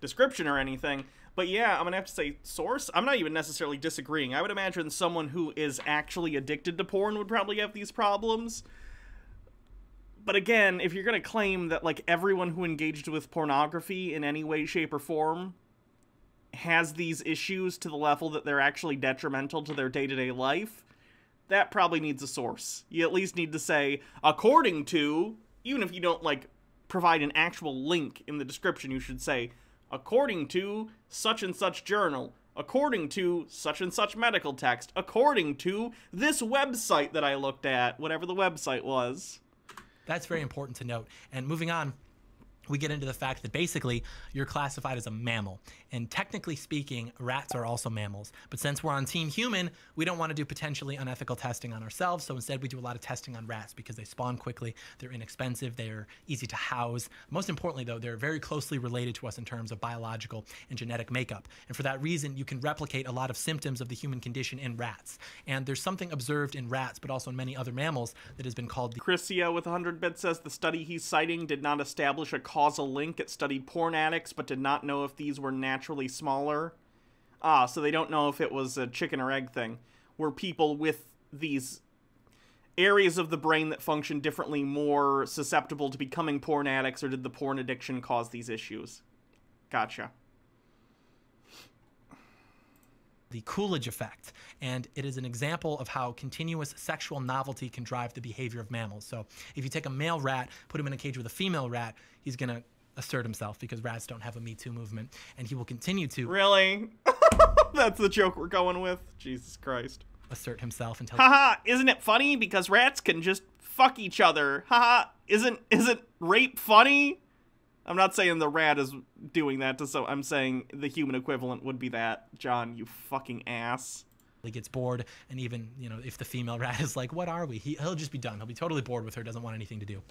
description or anything. But yeah, I'm gonna have to say source. I'm not even necessarily disagreeing. I would imagine someone who is actually addicted to porn would probably have these problems. But again, if you're gonna claim that like everyone who engaged with pornography in any way, shape, or form has these issues to the level that they're actually detrimental to their day-to-day life, that probably needs a source. You at least need to say, according to, even if you don't like provide an actual link in the description, you should say, according to such and such journal, according to such and such medical text, according to this website that I looked at, whatever the website was. That's very important to note. And moving on, we get into the fact that basically you're classified as a mammal. And technically speaking, rats are also mammals. But since we're on Team Human, we don't want to do potentially unethical testing on ourselves. So instead, we do a lot of testing on rats because they spawn quickly, they're inexpensive, they're easy to house. Most importantly, though, they're very closely related to us in terms of biological and genetic makeup. And for that reason, you can replicate a lot of symptoms of the human condition in rats. And there's something observed in rats, but also in many other mammals that has been called the... Chrisia with 100 bits says the study he's citing did not establish a causal link. It studied porn addicts, but did not know if these were naturally smaller. Ah, so they don't know if it was a chicken or egg thing. Were people with these areas of the brain that function differently more susceptible to becoming porn addicts, or did the porn addiction cause these issues? Gotcha. The Coolidge effect, and it is an example of how continuous sexual novelty can drive the behavior of mammals. So if you take a male rat, put him in a cage with a female rat, he's gonna assert himself because rats don't have a Me Too movement, and he will continue to— Really? That's the joke we're going with? Jesus Christ. Assert himself until— Haha, isn't it funny? Because rats can just fuck each other. Haha, isn't rape funny? I'm not saying the rat is doing that, so I'm saying the human equivalent would be that. John, you fucking ass. He gets bored, and even, you know, if the female rat is like, what are we? He'll just be done. He'll be totally bored with her, doesn't want anything to do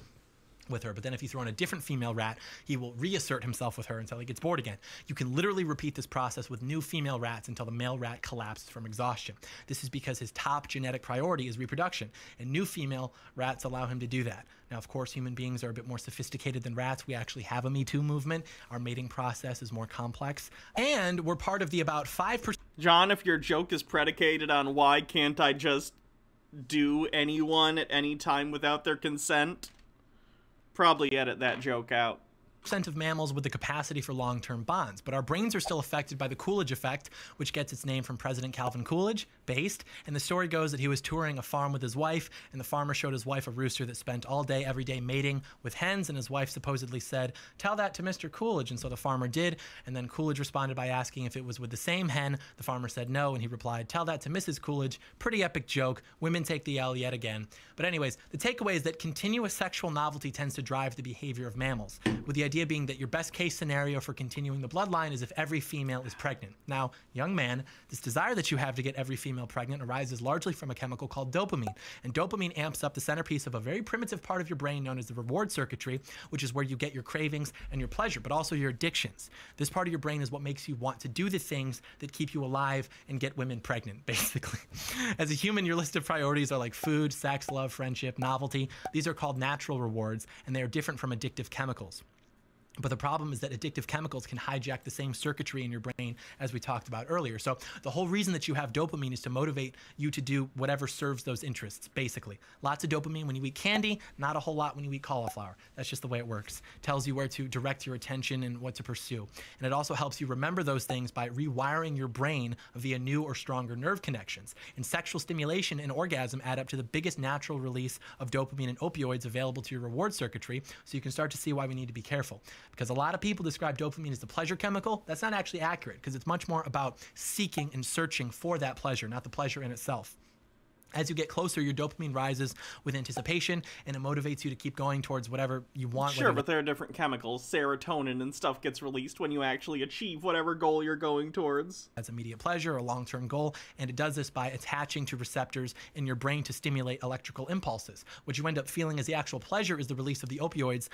with her. But then if you throw in a different female rat, he will reassert himself with her until he gets bored again. You can literally repeat this process with new female rats until the male rat collapses from exhaustion. This is because his top genetic priority is reproduction, and new female rats allow him to do that. Now, of course, human beings are a bit more sophisticated than rats. We actually have a Me Too movement. Our mating process is more complex, and we're part of the about 5%. John, if your joke is predicated on why can't I just do anyone at any time without their consent, probably edit that joke out. Percent of mammals with the capacity for long-term bonds, but our brains are still affected by the Coolidge effect, which gets its name from President Calvin Coolidge, based, and the story goes that he was touring a farm with his wife, and the farmer showed his wife a rooster that spent all day every day mating with hens, and his wife supposedly said, tell that to Mr. Coolidge, and so the farmer did, and then Coolidge responded by asking if it was with the same hen. The farmer said no, and he replied, tell that to Mrs. Coolidge. Pretty epic joke. Women take the L yet again. But anyways, the takeaway is that continuous sexual novelty tends to drive the behavior of mammals, with the idea being that your best case scenario for continuing the bloodline is if every female is pregnant. Now, young man, this desire that you have to get every female pregnant arises largely from a chemical called dopamine, and dopamine amps up the centerpiece of a very primitive part of your brain known as the reward circuitry, which is where you get your cravings and your pleasure, but also your addictions. This part of your brain is what makes you want to do the things that keep you alive and get women pregnant, basically. As a human, your list of priorities are like food, sex, love, friendship, novelty. These are called natural rewards, and they are different from addictive chemicals. But the problem is that addictive chemicals can hijack the same circuitry in your brain as we talked about earlier. So the whole reason that you have dopamine is to motivate you to do whatever serves those interests, basically. Lots of dopamine when you eat candy, not a whole lot when you eat cauliflower. That's just the way it works. Tells you where to direct your attention and what to pursue. And it also helps you remember those things by rewiring your brain via new or stronger nerve connections. And sexual stimulation and orgasm add up to the biggest natural release of dopamine and opioids available to your reward circuitry, so you can start to see why we need to be careful. Because a lot of people describe dopamine as the pleasure chemical. That's not actually accurate, because it's much more about seeking and searching for that pleasure, not the pleasure in itself. As you get closer, your dopamine rises with anticipation, and it motivates you to keep going towards whatever you want. Sure, but there are different chemicals. Serotonin and stuff gets released when you actually achieve whatever goal you're going towards. That's immediate pleasure, a long-term goal, and it does this by attaching to receptors in your brain to stimulate electrical impulses. What you end up feeling as the actual pleasure is the release of the opioids,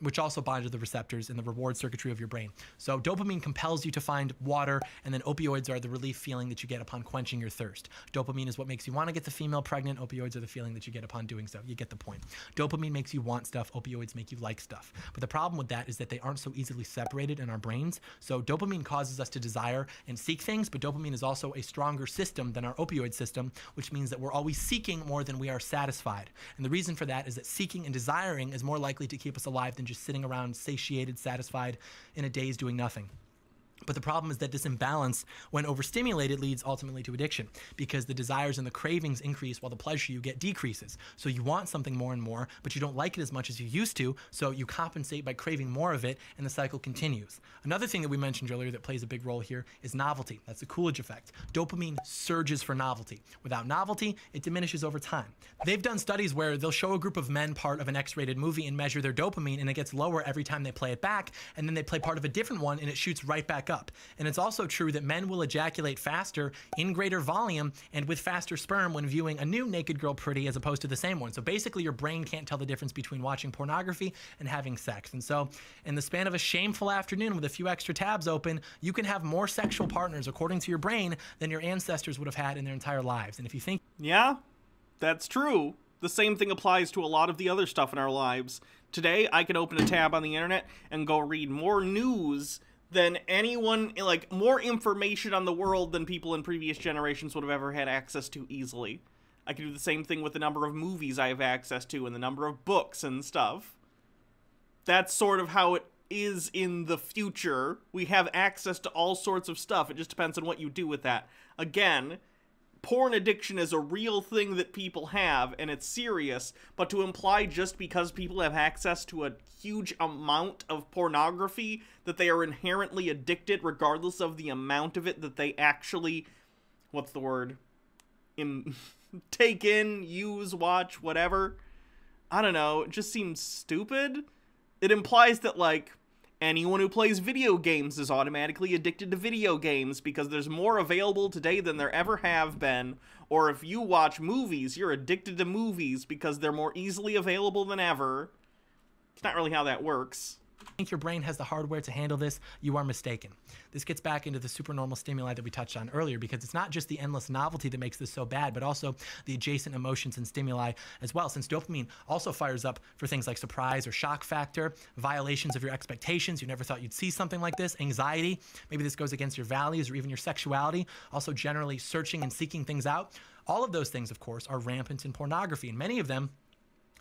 which also bind to the receptors in the reward circuitry of your brain. So dopamine compels you to find water, and then opioids are the relief feeling that you get upon quenching your thirst. Dopamine is what makes you want to get the female pregnant. Opioids are the feeling that you get upon doing so. You get the point. Dopamine makes you want stuff. Opioids make you like stuff. But the problem with that is that they aren't so easily separated in our brains. So dopamine causes us to desire and seek things, but dopamine is also a stronger system than our opioid system, which means that we're always seeking more than we are satisfied. And the reason for that is that seeking and desiring is more likely to keep us alive than just sitting around satiated, satisfied in a daze doing nothing. But the problem is that this imbalance, when overstimulated, leads ultimately to addiction, because the desires and the cravings increase while the pleasure you get decreases. So you want something more and more, but you don't like it as much as you used to, so you compensate by craving more of it, and the cycle continues. Another thing that we mentioned earlier that plays a big role here is novelty. That's the Coolidge effect. Dopamine surges for novelty. Without novelty, it diminishes over time. They've done studies where they'll show a group of men part of an X-rated movie and measure their dopamine, and it gets lower every time they play it back, and then they play part of a different one, and it shoots right back up. And it's also true that men will ejaculate faster in greater volume and with faster sperm when viewing a new naked girl pretty as opposed to the same one. So basically your brain can't tell the difference between watching pornography and having sex. And so in the span of a shameful afternoon with a few extra tabs open, you can have more sexual partners according to your brain than your ancestors would have had in their entire lives. And if you think, yeah, that's true. The same thing applies to a lot of the other stuff in our lives. Today, I can open a tab on the internet and go read more news than anyone, like, more information on the world than people in previous generations would have ever had access to easily. I can do the same thing with the number of movies I have access to and the number of books and stuff. That's sort of how it is in the future. We have access to all sorts of stuff. It just depends on what you do with that. Again, porn addiction is a real thing that people have, and it's serious, but to imply just because people have access to a huge amount of pornography that they are inherently addicted regardless of the amount of it that they actually, what's the word, take in, use, watch, whatever. I don't know, it just seems stupid. It implies that, like, anyone who plays video games is automatically addicted to video games because there's more available today than there ever have been. Or if you watch movies, you're addicted to movies because they're more easily available than ever. It's not really how that works. Think your brain has the hardware to handle this, you are mistaken. This gets back into the supernormal stimuli that we touched on earlier, because it's not just the endless novelty that makes this so bad, but also the adjacent emotions and stimuli as well, since dopamine also fires up for things like surprise or shock factor, violations of your expectations. You never thought you'd see something like this, anxiety, maybe this goes against your values or even your sexuality, also generally searching and seeking things out. All of those things, of course, are rampant in pornography, and many of them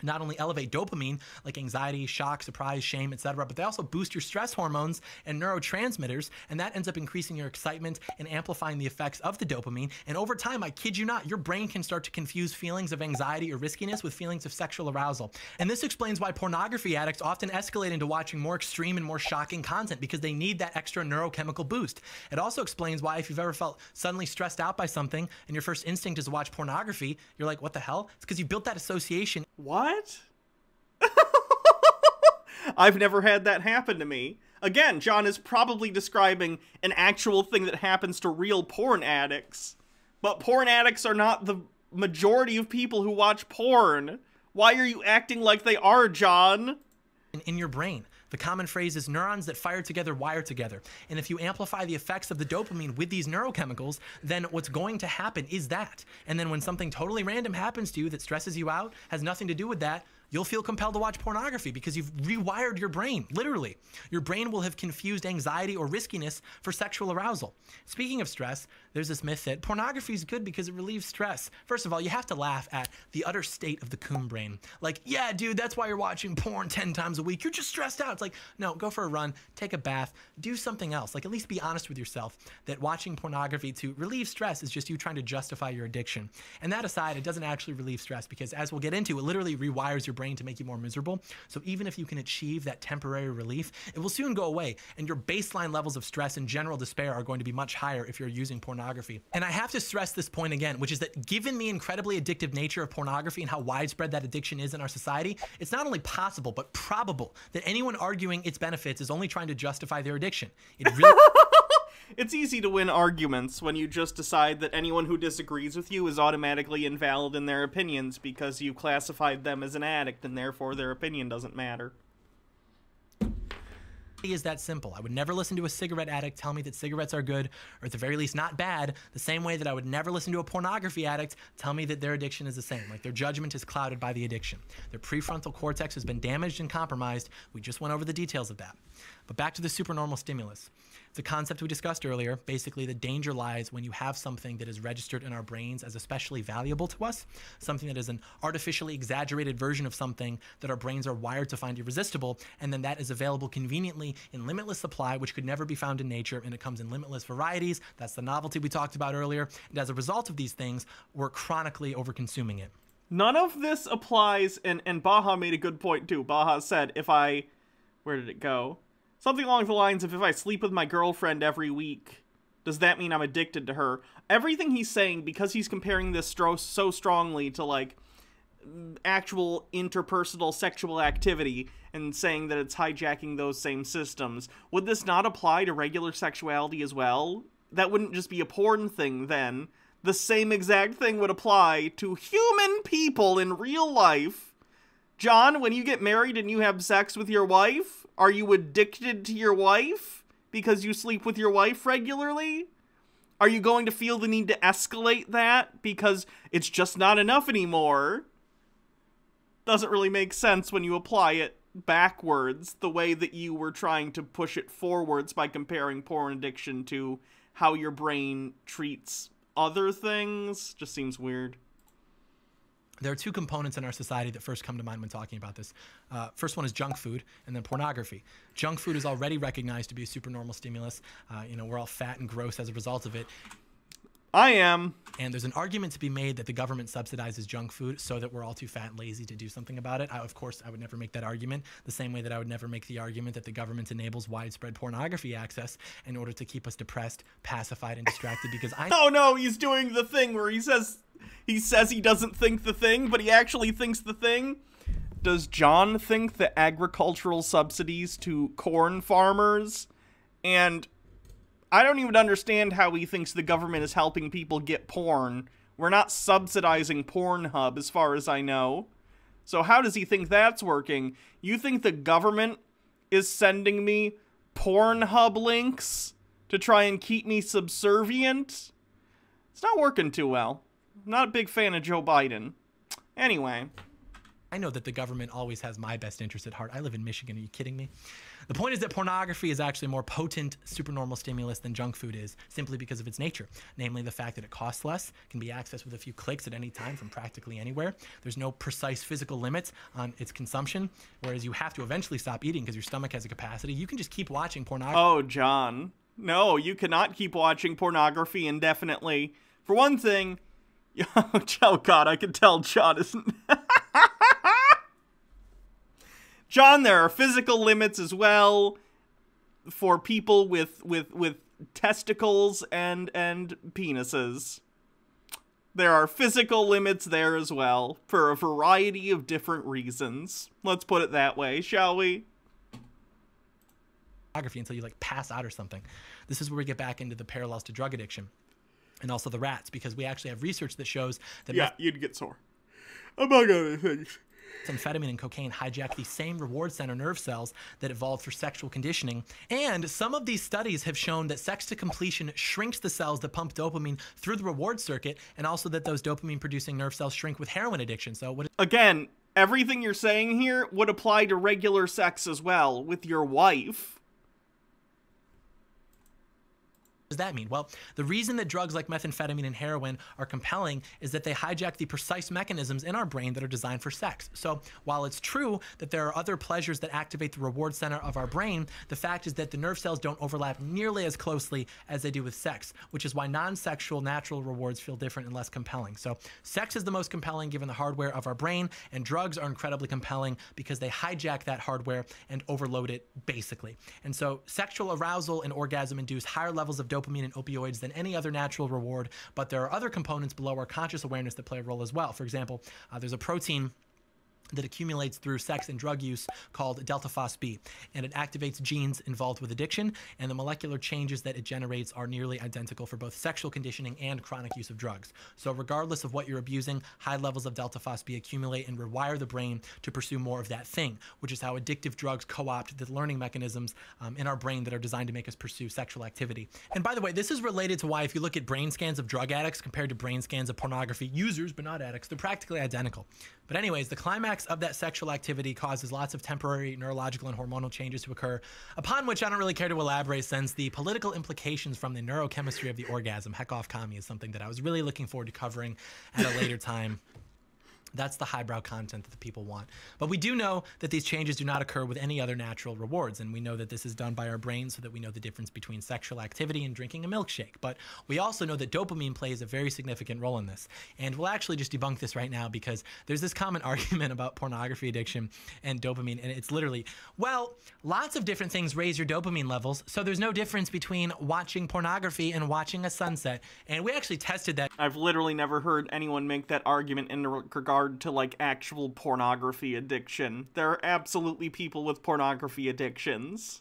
not only elevate dopamine, like anxiety, shock, surprise, shame, etc., but they also boost your stress hormones and neurotransmitters, and that ends up increasing your excitement and amplifying the effects of the dopamine. And over time, I kid you not, your brain can start to confuse feelings of anxiety or riskiness with feelings of sexual arousal. And this explains why pornography addicts often escalate into watching more extreme and more shocking content, because they need that extra neurochemical boost. It also explains why, if you've ever felt suddenly stressed out by something and your first instinct is to watch pornography, you're like, what the hell? It's because you built that association. What? I've never had that happen to me. Again, John is probably describing an actual thing that happens to real porn addicts. But porn addicts are not the majority of people who watch porn. Why are you acting like they are, John? In your brain. The common phrase is neurons that fire together wire together. And if you amplify the effects of the dopamine with these neurochemicals, then what's going to happen is that. And then when something totally random happens to you that stresses you out, has nothing to do with that, you'll feel compelled to watch pornography because you've rewired your brain, literally. Your brain will have confused anxiety or riskiness for sexual arousal. Speaking of stress, there's this myth that pornography is good because it relieves stress. First of all, you have to laugh at the utter state of the coon brain. Like, yeah, dude, that's why you're watching porn 10 times a week. You're just stressed out. It's like, no, go for a run, take a bath, do something else. Like, at least be honest with yourself that watching pornography to relieve stress is just you trying to justify your addiction. And that aside, it doesn't actually relieve stress because, as we'll get into, it literally rewires your brain brain to make you more miserable. So even if you can achieve that temporary relief, it will soon go away, and your baseline levels of stress and general despair are going to be much higher if you're using pornography. And I have to stress this point again, which is that given the incredibly addictive nature of pornography and how widespread that addiction is in our society, it's not only possible, but probable that anyone arguing its benefits is only trying to justify their addiction. It really... It's easy to win arguments when you just decide that anyone who disagrees with you is automatically invalid in their opinions because you classified them as an addict and therefore their opinion doesn't matter. Is that simple. I would never listen to a cigarette addict tell me that cigarettes are good, or at the very least not bad, the same way that I would never listen to a pornography addict tell me that their addiction is the same. Like, their judgment is clouded by the addiction. Their prefrontal cortex has been damaged and compromised. We just went over the details of that. But back to the supernormal stimulus. The concept we discussed earlier, basically the danger lies when you have something that is registered in our brains as especially valuable to us, something that is an artificially exaggerated version of something that our brains are wired to find irresistible, and then that is available conveniently in limitless supply, which could never be found in nature, and it comes in limitless varieties. That's the novelty we talked about earlier. And as a result of these things, we're chronically over-consuming it. None of this applies, and Baha made a good point too. Baha said, if I... where did it go? Something along the lines of, if I sleep with my girlfriend every week, does that mean I'm addicted to her? Everything he's saying, because he's comparing this so strongly to, like, actual interpersonal sexual activity and saying that it's hijacking those same systems, would this not apply to regular sexuality as well? That wouldn't just be a porn thing then. The same exact thing would apply to human people in real life. John, when you get married and you have sex with your wife, are you addicted to your wife because you sleep with your wife regularly? Are you going to feel the need to escalate that because it's just not enough anymore? Doesn't really make sense when you apply it backwards, the way that you were trying to push it forwards by comparing porn addiction to how your brain treats other things. Just seems weird. There are two components in our society that first come to mind when talking about this. First one is junk food, and then pornography. Junk food is already recognized to be a supernormal stimulus. You know, we're all fat and gross as a result of it. I am. And there's an argument to be made that the government subsidizes junk food so that we're all too fat and lazy to do something about it. Of course, I would never make that argument, the same way that I would never make the argument that the government enables widespread pornography access in order to keep us depressed, pacified, and distracted because I... Oh no, he's doing the thing where he says he doesn't think the thing, but he actually thinks the thing. Does John think the agricultural subsidies to corn farmers and... I don't even understand how he thinks the government is helping people get porn. We're not subsidizing Pornhub, as far as I know. So how does he think that's working? You think the government is sending me Pornhub links to try and keep me subservient? It's not working too well. I'm not a big fan of Joe Biden. Anyway... I know that the government always has my best interest at heart. I live in Michigan. Are you kidding me? The point is that pornography is actually a more potent supernormal stimulus than junk food is, simply because of its nature, namely the fact that it costs less, can be accessed with a few clicks at any time from practically anywhere. There's no precise physical limits on its consumption, whereas you have to eventually stop eating because your stomach has a capacity. You can just keep watching pornography. Oh, John. No, you cannot keep watching pornography indefinitely. For one thing, oh, God, I can tell John isn't... John, there are physical limits as well for people with testicles and penises. There are physical limits there as well for a variety of different reasons. Let's put it that way, shall we? Until you, like, pass out or something. This is where we get back into the parallels to drug addiction and also the rats, because we actually have research that shows that... Yeah, you'd get sore. Among other things. Amphetamine and cocaine hijack the same reward center nerve cells that evolved for sexual conditioning, and some of these studies have shown that sex to completion shrinks the cells that pump dopamine through the reward circuit, and also that those dopamine producing nerve cells shrink with heroin addiction. So what again, everything you're saying here would apply to regular sex as well with your wife. does that mean? Well, the reason that drugs like methamphetamine and heroin are compelling is that they hijack the precise mechanisms in our brain that are designed for sex. So while it's true that there are other pleasures that activate the reward center of our brain, the fact is that the nerve cells don't overlap nearly as closely as they do with sex, which is why non-sexual natural rewards feel different and less compelling. So sex is the most compelling given the hardware of our brain, and drugs are incredibly compelling because they hijack that hardware and overload it basically. And so sexual arousal and orgasm induce higher levels of dopamine and opioids than any other natural reward, but there are other components below our conscious awareness that play a role as well. For example, there's a protein that accumulates through sex and drug use called delta phosb, and it activates genes involved with addiction, and the molecular changes that it generates are nearly identical for both sexual conditioning and chronic use of drugs. So regardless of what you're abusing, high levels of delta phosb accumulate and rewire the brain to pursue more of that thing, which is how addictive drugs co-opt the learning mechanisms in our brain that are designed to make us pursue sexual activity. And by the way, this is related to why if you look at brain scans of drug addicts compared to brain scans of pornography users, but not addicts, they're practically identical. But anyways, the climax of that sexual activity causes lots of temporary neurological and hormonal changes to occur, upon which I don't really care to elaborate since the political implications from the neurochemistry of the orgasm, heck off commie, is something that I was really looking forward to covering at a later time. That's the highbrow content that the people want. But we do know that these changes do not occur with any other natural rewards, and we know that this is done by our brains so that we know the difference between sexual activity and drinking a milkshake. But we also know that dopamine plays a very significant role in this. And we'll actually just debunk this right now because there's this common argument about pornography addiction and dopamine, and it's literally, well, lots of different things raise your dopamine levels, so there's no difference between watching pornography and watching a sunset. And we actually tested that. I've literally never heard anyone make that argument in regard to like actual pornography addiction. There are absolutely people with pornography addictions.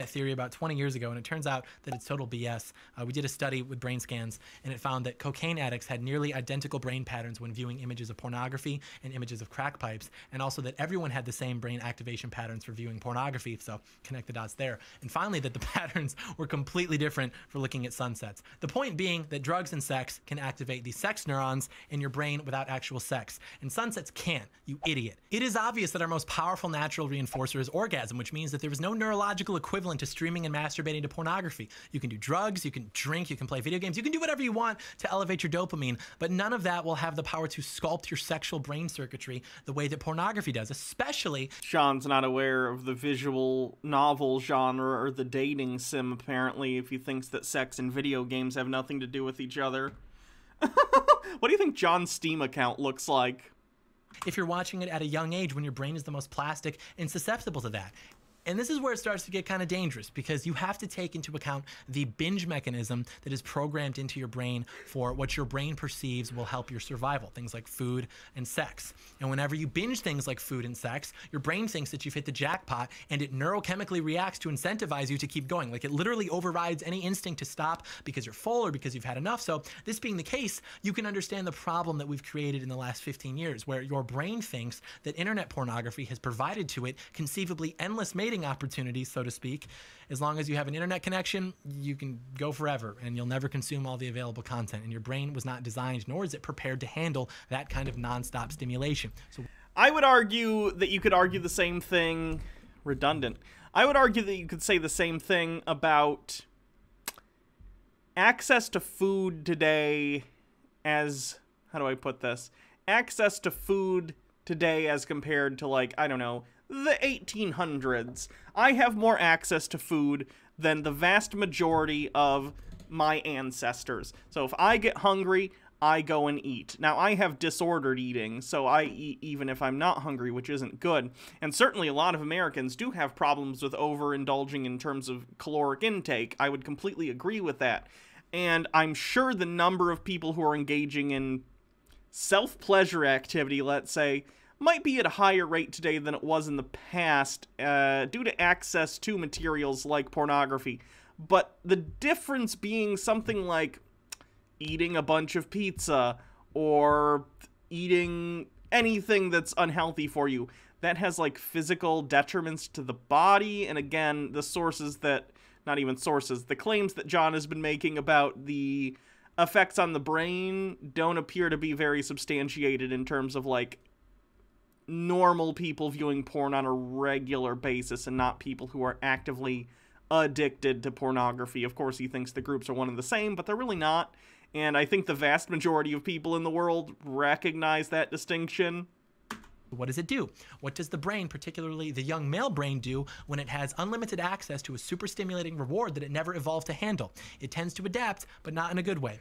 A theory about 20 years ago, and it turns out that it's total BS. We did a study with brain scans, and it found that cocaine addicts had nearly identical brain patterns when viewing images of pornography and images of crack pipes, and also that everyone had the same brain activation patterns for viewing pornography, so connect the dots there. And finally, that the patterns were completely different for looking at sunsets. The point being that drugs and sex can activate the sex neurons in your brain without actual sex, and sunsets can't, you idiot. It is obvious that our most powerful natural reinforcer is orgasm, which means that there was no neurological equivalent to streaming and masturbating to pornography. You can do drugs, you can drink, you can play video games, you can do whatever you want to elevate your dopamine, but none of that will have the power to sculpt your sexual brain circuitry the way that pornography does, especially... Sean's not aware of the visual novel genre or the dating sim, apparently, if he thinks that sex and video games have nothing to do with each other. What do you think John's Steam account looks like? If you're watching it at a young age when your brain is the most plastic and susceptible to that. And this is where it starts to get kind of dangerous because you have to take into account the binge mechanism that is programmed into your brain for what your brain perceives will help your survival, things like food and sex. And whenever you binge things like food and sex, your brain thinks that you've hit the jackpot and it neurochemically reacts to incentivize you to keep going. Like it literally overrides any instinct to stop because you're full or because you've had enough. So this being the case, you can understand the problem that we've created in the last 15 years where your brain thinks that internet pornography has provided to it conceivably endless mating opportunities, so to speak. As long as you have an internet connection, you can go forever and you'll never consume all the available content. And your brain was not designed, nor is it prepared to handle that kind of nonstop stimulation. So I would argue that you could argue the same thing, redundant. I would argue that you could say the same thing about access to food today as, how do I put this? Access to food today as compared to like, I don't know, the 1800s. I have more access to food than the vast majority of my ancestors. So if I get hungry, I go and eat. Now, I have disordered eating, so I eat even if I'm not hungry, which isn't good. And certainly a lot of Americans do have problems with overindulging in terms of caloric intake. I would completely agree with that. And I'm sure the number of people who are engaging in self-pleasure activity, let's say, might be at a higher rate today than it was in the past due to access to materials like pornography. But the difference being something like eating a bunch of pizza or eating anything that's unhealthy for you, that has like physical detriments to the body. And again, the sources that, not even sources, the claims that John has been making about the effects on the brain don't appear to be very substantiated in terms of like normal people viewing porn on a regular basis and not people who are actively addicted to pornography. Of course, he thinks the groups are one and the same, but they're really not. And I think the vast majority of people in the world recognize that distinction. What does it do? What does the brain, particularly the young male brain, do when it has unlimited access to a super stimulating reward that it never evolved to handle? It tends to adapt, but not in a good way.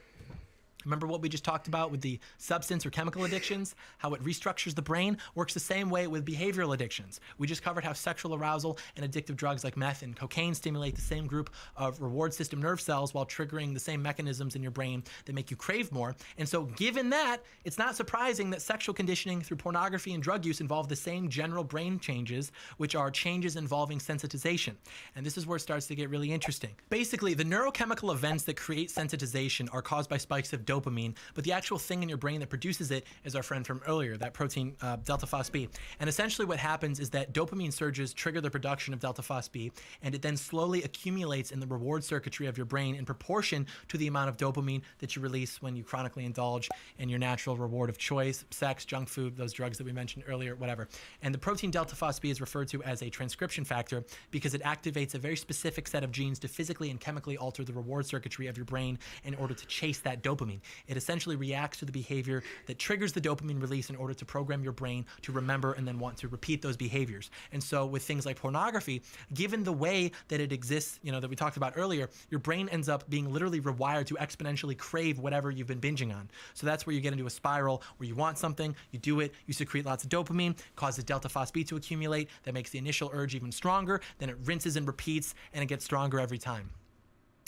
Remember what we just talked about with the substance or chemical addictions? How it restructures the brain works the same way with behavioral addictions. We just covered how sexual arousal and addictive drugs like meth and cocaine stimulate the same group of reward system nerve cells while triggering the same mechanisms in your brain that make you crave more. And so given that, it's not surprising that sexual conditioning through pornography and drug use involve the same general brain changes, which are changes involving sensitization. And this is where it starts to get really interesting. Basically, the neurochemical events that create sensitization are caused by spikes of dopamine, but the actual thing in your brain that produces it is our friend from earlier, that protein delta phosphate. And essentially what happens is that dopamine surges trigger the production of delta phosphate, and it then slowly accumulates in the reward circuitry of your brain in proportion to the amount of dopamine that you release when you chronically indulge in your natural reward of choice, sex, junk food, those drugs that we mentioned earlier, whatever. And the protein delta phosphate is referred to as a transcription factor because it activates a very specific set of genes to physically and chemically alter the reward circuitry of your brain in order to chase that dopamine. It essentially reacts to the behavior that triggers the dopamine release in order to program your brain to remember and then want to repeat those behaviors. And so with things like pornography, given the way that it exists, you know, that we talked about earlier, your brain ends up being literally rewired to exponentially crave whatever you've been binging on. So that's where you get into a spiral where you want something, you do it, you secrete lots of dopamine, causes delta phosphate to accumulate, that makes the initial urge even stronger, then it rinses and repeats, and it gets stronger every time.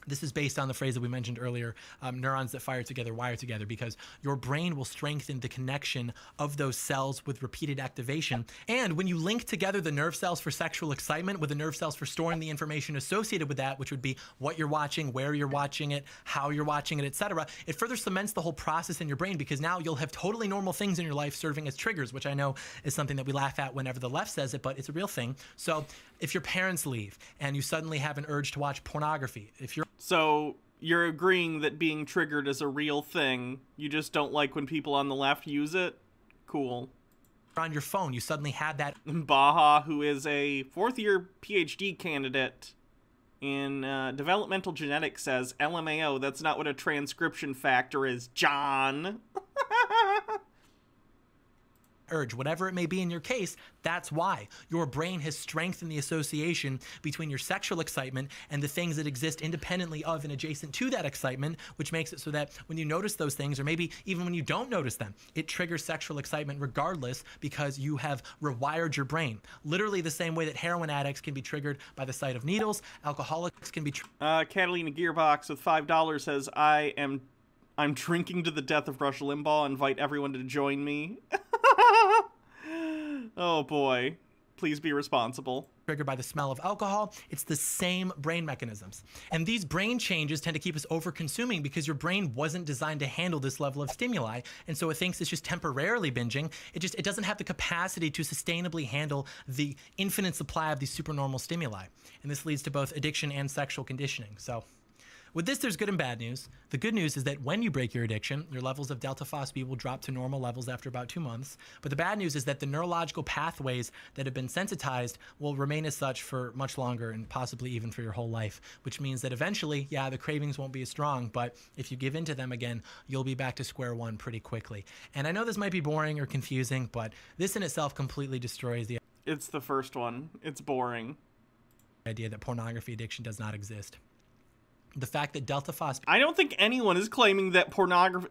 This is based on the phrase that we mentioned earlier, neurons that fire together wire together, because your brain will strengthen the connection of those cells with repeated activation. And when you link together the nerve cells for sexual excitement with the nerve cells for storing the information associated with that, which would be what you're watching, where you're watching it, how you're watching it, etc., it further cements the whole process in your brain, because now you'll have totally normal things in your life serving as triggers, which I know is something that we laugh at whenever the left says it, but it's a real thing. So if your parents leave and you suddenly have an urge to watch pornography, if you're So you're agreeing that being triggered is a real thing. You just don't like when people on the left use it? Cool. On your phone, you suddenly had that. Baha, who is a fourth-year PhD candidate in developmental genetics, says, LMAO, that's not what a transcription factor is, John. Urge, whatever it may be in your case, that's why. Your brain has strengthened the association between your sexual excitement and the things that exist independently of and adjacent to that excitement, which makes it so that when you notice those things, or maybe even when you don't notice them, it triggers sexual excitement regardless, because you have rewired your brain. Literally the same way that heroin addicts can be triggered by the sight of needles, alcoholics can be Catalina Gearbox with $5 says, I'm drinking to the death of Rush Limbaugh. Invite everyone to join me. Oh boy, please be responsible. Triggered by the smell of alcohol, it's the same brain mechanisms. And these brain changes tend to keep us over-consuming because your brain wasn't designed to handle this level of stimuli, and so it thinks it's just temporarily binging. It doesn't have the capacity to sustainably handle the infinite supply of these supernormal stimuli. And this leads to both addiction and sexual conditioning, so. With this, there's good and bad news. The good news is that when you break your addiction, your levels of delta phosphate will drop to normal levels after about 2 months. But the bad news is that the neurological pathways that have been sensitized will remain as such for much longer and possibly even for your whole life, which means that eventually, yeah, the cravings won't be as strong, but if you give in to them again, you'll be back to square one pretty quickly. And I know this might be boring or confusing, but this in itself completely destroys the... It's the first one. It's boring. ...idea that pornography addiction does not exist. The fact that delta phosphate... I don't think anyone is claiming that pornography...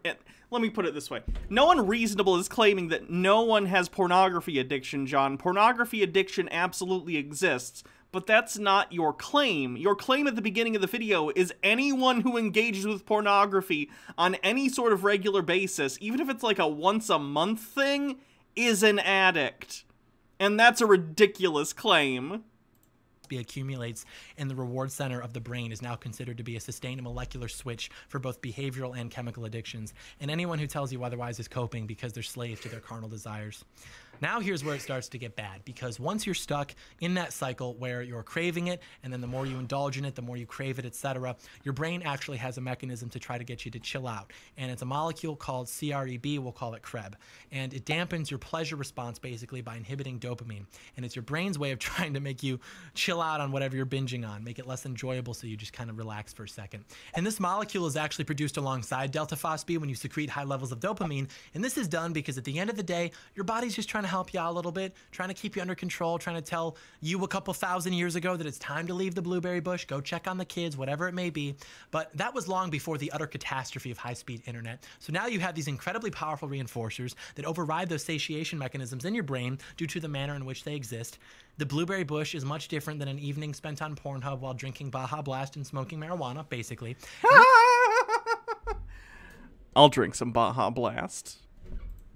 Let me put it this way. No one reasonable is claiming that no one has pornography addiction, John. Pornography addiction absolutely exists, but that's not your claim. Your claim at the beginning of the video is anyone who engages with pornography on any sort of regular basis, even if it's like a once-a-month thing, is an addict. And that's a ridiculous claim. Accumulates in the reward center of the brain is now considered to be a sustained molecular switch for both behavioral and chemical addictions, and anyone who tells you otherwise is coping because they're slaves to their carnal desires. Now here's where it starts to get bad, because once you're stuck in that cycle where you're craving it, and then the more you indulge in it, the more you crave it, etc., your brain actually has a mechanism to try to get you to chill out, and it's a molecule called CREB, we'll call it CREB, and it dampens your pleasure response basically by inhibiting dopamine, and it's your brain's way of trying to make you chill chill out on whatever you're binging on, make it less enjoyable so you just kind of relax for a second. And this molecule is actually produced alongside delta phosphine when you secrete high levels of dopamine. And this is done because at the end of the day, your body's just trying to help you out a little bit, trying to keep you under control, trying to tell you a couple thousand years ago that it's time to leave the blueberry bush, go check on the kids, whatever it may be. But that was long before the utter catastrophe of high-speed internet. So now you have these incredibly powerful reinforcers that override those satiation mechanisms in your brain due to the manner in which they exist. The blueberry bush is much different than an evening spent on Pornhub while drinking Baja Blast and smoking marijuana, basically. I'll drink some Baja Blast.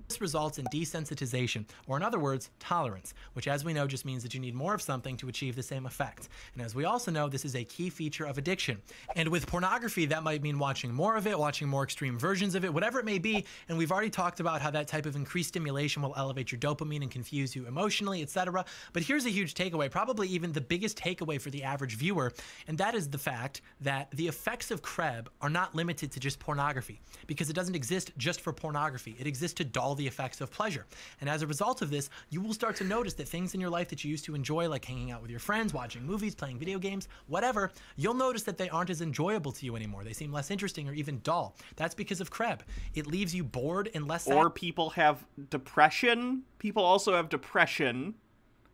This results in desensitization, or in other words, tolerance, which as we know just means that you need more of something to achieve the same effect. And as we also know, this is a key feature of addiction. And with pornography, that might mean watching more of it, watching more extreme versions of it, whatever it may be. And we've already talked about how that type of increased stimulation will elevate your dopamine and confuse you emotionally, etc. But here's a huge takeaway, probably even the biggest takeaway for the average viewer, and that is the fact that the effects of Krebs are not limited to just pornography, because it doesn't exist just for pornography. It exists to dull the effects of pleasure. And as a result of this, you will start to notice that things in your life that you used to enjoy, like hanging out with your friends, watching movies, playing video games, whatever, you'll notice that they aren't as enjoyable to you anymore. They seem less interesting or even dull. That's because of Krebs. It leaves you bored and less sad. Or people have depression. People also have depression.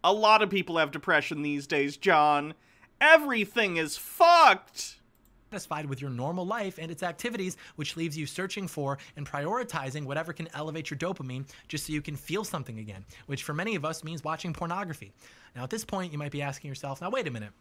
A lot of people have depression these days, John. Everything is fucked. Satisfied with your normal life and its activities, which leaves you searching for and prioritizing whatever can elevate your dopamine just so you can feel something again, which for many of us means watching pornography. Now at this point, you might be asking yourself, now wait a minute,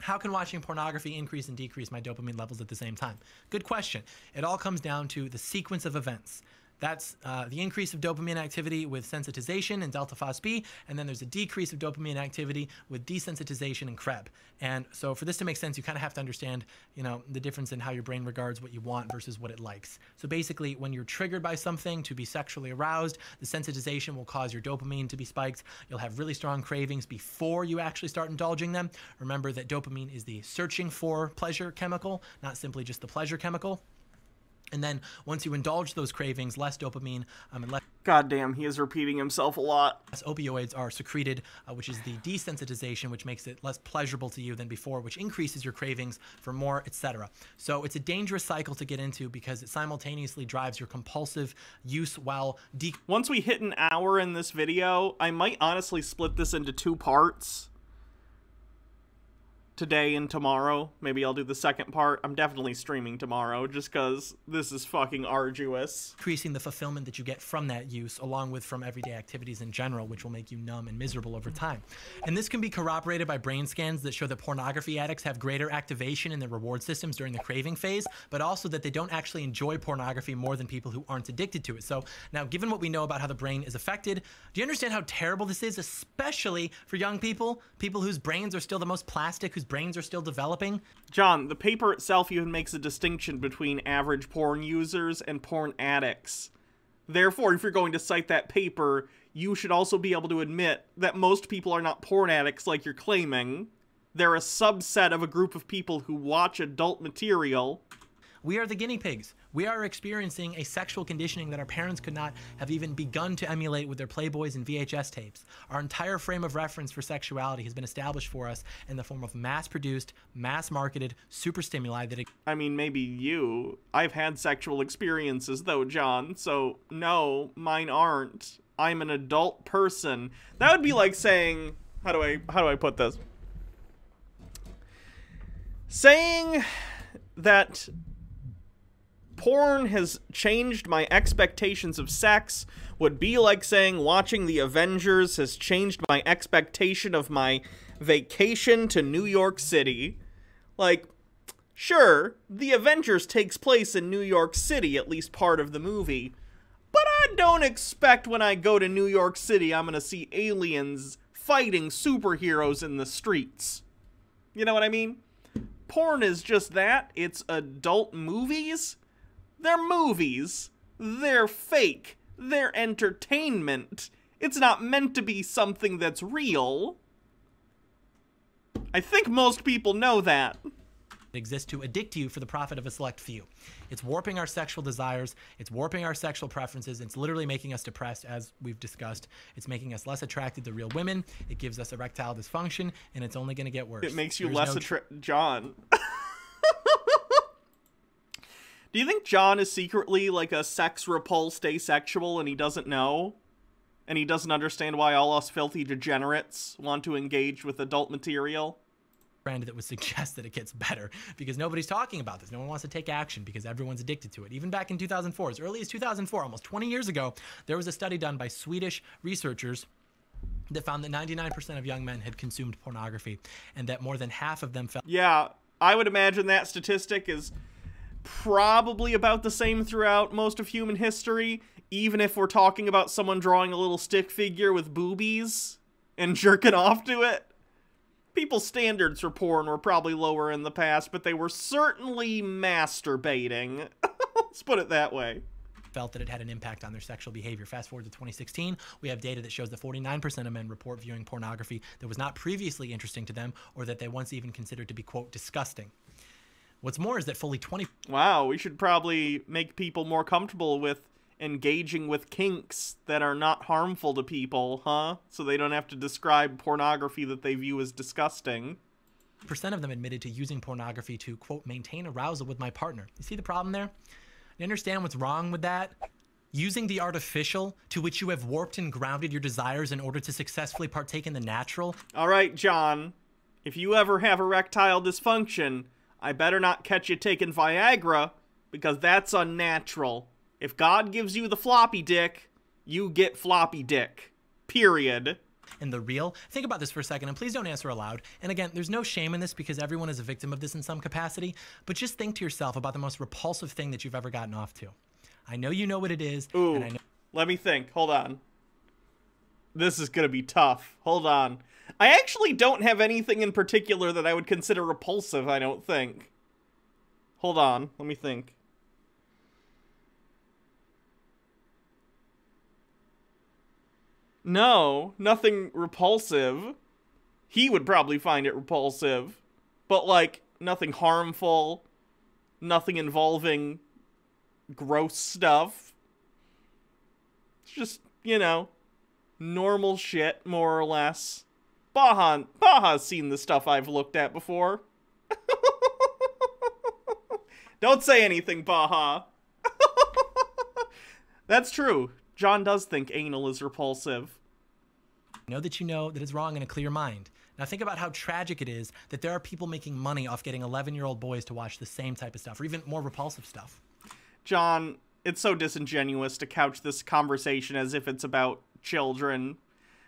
how can watching pornography increase and decrease my dopamine levels at the same time? Good question. It all comes down to the sequence of events. That's the increase of dopamine activity with sensitization and delta phosphine, and then there's a decrease of dopamine activity with desensitization and Krebs. And so for this to make sense, you kind of have to understand, you know, the difference in how your brain regards what you want versus what it likes. So basically, when you're triggered by something to be sexually aroused, the sensitization will cause your dopamine to be spiked. You'll have really strong cravings before you actually start indulging them. Remember that dopamine is the searching for pleasure chemical, not simply just the pleasure chemical. And then once you indulge those cravings, less dopamine and less... Goddamn, he is repeating himself a lot. Less opioids are secreted, which is the desensitization, which makes it less pleasurable to you than before, which increases your cravings for more, etc. So it's a dangerous cycle to get into because it simultaneously drives your compulsive use while... Once we hit an hour in this video, I might honestly split this into two parts. Today and tomorrow. Maybe I'll do the second part. I'm definitely streaming tomorrow just because this is fucking arduous. Increasing the fulfillment that you get from that use along with from everyday activities in general, which will make you numb and miserable over time. And this can be corroborated by brain scans that show that pornography addicts have greater activation in their reward systems during the craving phase, but also that they don't actually enjoy pornography more than people who aren't addicted to it. So now, given what we know about how the brain is affected, do you understand how terrible this is, especially for young people, people whose brains are still the most plastic, whose brains are still developing? John, the paper itself even makes a distinction between average porn users and porn addicts. Therefore, if you're going to cite that paper, you should also be able to admit that most people are not porn addicts like you're claiming. They're a subset of a group of people who watch adult material. We are the guinea pigs. We are experiencing a sexual conditioning that our parents could not have even begun to emulate with their Playboys and VHS tapes. Our entire frame of reference for sexuality has been established for us in the form of mass-produced, mass-marketed super stimuli that... I mean, maybe you. I've had sexual experiences though, John, so no, mine aren't. I'm an adult person. That would be like saying... How do I put this? Saying that... porn has changed my expectations of sex would be like saying watching The Avengers has changed my expectation of my vacation to New York City. Like, sure, The Avengers takes place in New York City, at least part of the movie, but I don't expect when I go to New York City I'm gonna see aliens fighting superheroes in the streets. You know what I mean? Porn is just that. It's adult movies. They're movies. They're fake. They're entertainment. It's not meant to be something that's real. I think most people know that. that exists to addict you for the profit of a select few. It's warping our sexual desires. It's warping our sexual preferences. It's literally making us depressed, as we've discussed. It's making us less attracted to real women. It gives us erectile dysfunction, and it's only going to get worse. It makes you John. Do you think John is secretly like a sex-repulsed asexual and he doesn't know? And he doesn't understand why all us filthy degenerates want to engage with adult material? Brand that would suggest that it gets better, because nobody's talking about this. No one wants to take action because everyone's addicted to it. Even back in 2004, as early as 2004, almost 20 years ago, there was a study done by Swedish researchers that found that 99% of young men had consumed pornography and that more than half of them felt... Yeah, I would imagine that statistic is probably about the same throughout most of human history, even if we're talking about someone drawing a little stick figure with boobies and jerking off to it. People's standards for porn were probably lower in the past, but they were certainly masturbating. Let's put it that way. Felt that it had an impact on their sexual behavior. Fast forward to 2016, we have data that shows that 49% of men report viewing pornography that was not previously interesting to them or that they once even considered to be, quote, disgusting. What's more is that fully 20... Wow, we should probably make people more comfortable with engaging with kinks that are not harmful to people, huh? So they don't have to describe pornography that they view as disgusting. Percent of them admitted to using pornography to, quote, maintain arousal with my partner. You see the problem there? You understand what's wrong with that? Using the artificial to which you have warped and grounded your desires in order to successfully partake in the natural. All right, John, if you ever have erectile dysfunction, I better not catch you taking Viagra, because that's unnatural. If God gives you the floppy dick, you get floppy dick. Period. And the real, think about this for a second, and please don't answer aloud. And again, there's no shame in this because everyone is a victim of this in some capacity, but just think to yourself about the most repulsive thing that you've ever gotten off to. I know you know what it is. Ooh, and I know let me think. Hold on. This is going to be tough. Hold on. I actually don't have anything in particular that I would consider repulsive, I don't think. Hold on. Let me think. No, nothing repulsive. He would probably find it repulsive. But, like, nothing harmful. Nothing involving gross stuff. It's just, you know, normal shit, more or less. Baja's seen the stuff I've looked at before. Don't say anything, Baja. That's true. John does think anal is repulsive. You know that it's wrong in a clear mind. Now think about how tragic it is that there are people making money off getting 11-year-old boys to watch the same type of stuff, or even more repulsive stuff. John, it's so disingenuous to couch this conversation as if it's about children,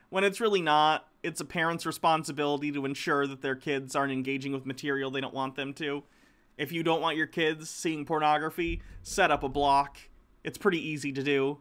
when it's really not. It's a parent's responsibility to ensure that their kids aren't engaging with material they don't want them to. If you don't want your kids seeing pornography, set up a block. It's pretty easy to do.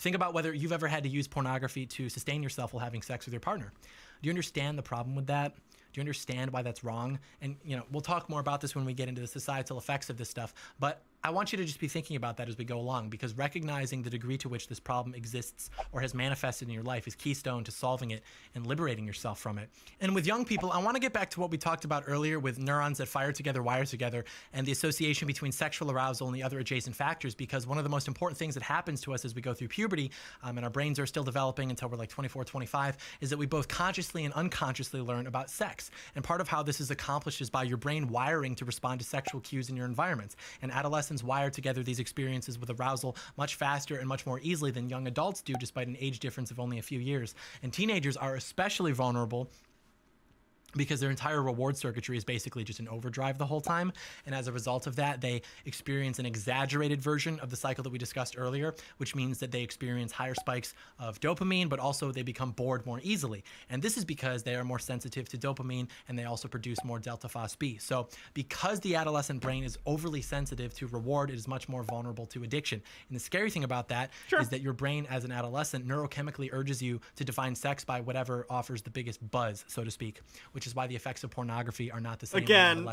Think about whether you've ever had to use pornography to sustain yourself while having sex with your partner. Do you understand the problem with that? Do you understand why that's wrong? And, you know, we'll talk more about this when we get into the societal effects of this stuff, but I want you to just be thinking about that as we go along, because recognizing the degree to which this problem exists or has manifested in your life is keystone to solving it and liberating yourself from it. And with young people, I want to get back to what we talked about earlier with neurons that fire together, wire together, and the association between sexual arousal and the other adjacent factors, because one of the most important things that happens to us as we go through puberty, and our brains are still developing until we're like 24, 25, is that we both consciously and unconsciously learn about sex. And part of how this is accomplished is by your brain wiring to respond to sexual cues in your environments. And adolescents wire together these experiences with arousal much faster and much more easily than young adults do, despite an age difference of only a few years. And teenagers are especially vulnerable because their entire reward circuitry is basically just an overdrive the whole time. And as a result of that, they experience an exaggerated version of the cycle that we discussed earlier, which means that they experience higher spikes of dopamine, but also they become bored more easily. And this is because they are more sensitive to dopamine and they also produce more delta phosphate. So because the adolescent brain is overly sensitive to reward, it is much more vulnerable to addiction. And the scary thing about that is that your brain as an adolescent neurochemically urges you to define sex by whatever offers the biggest buzz, so to speak, which is why the effects of pornography are not the same. Again,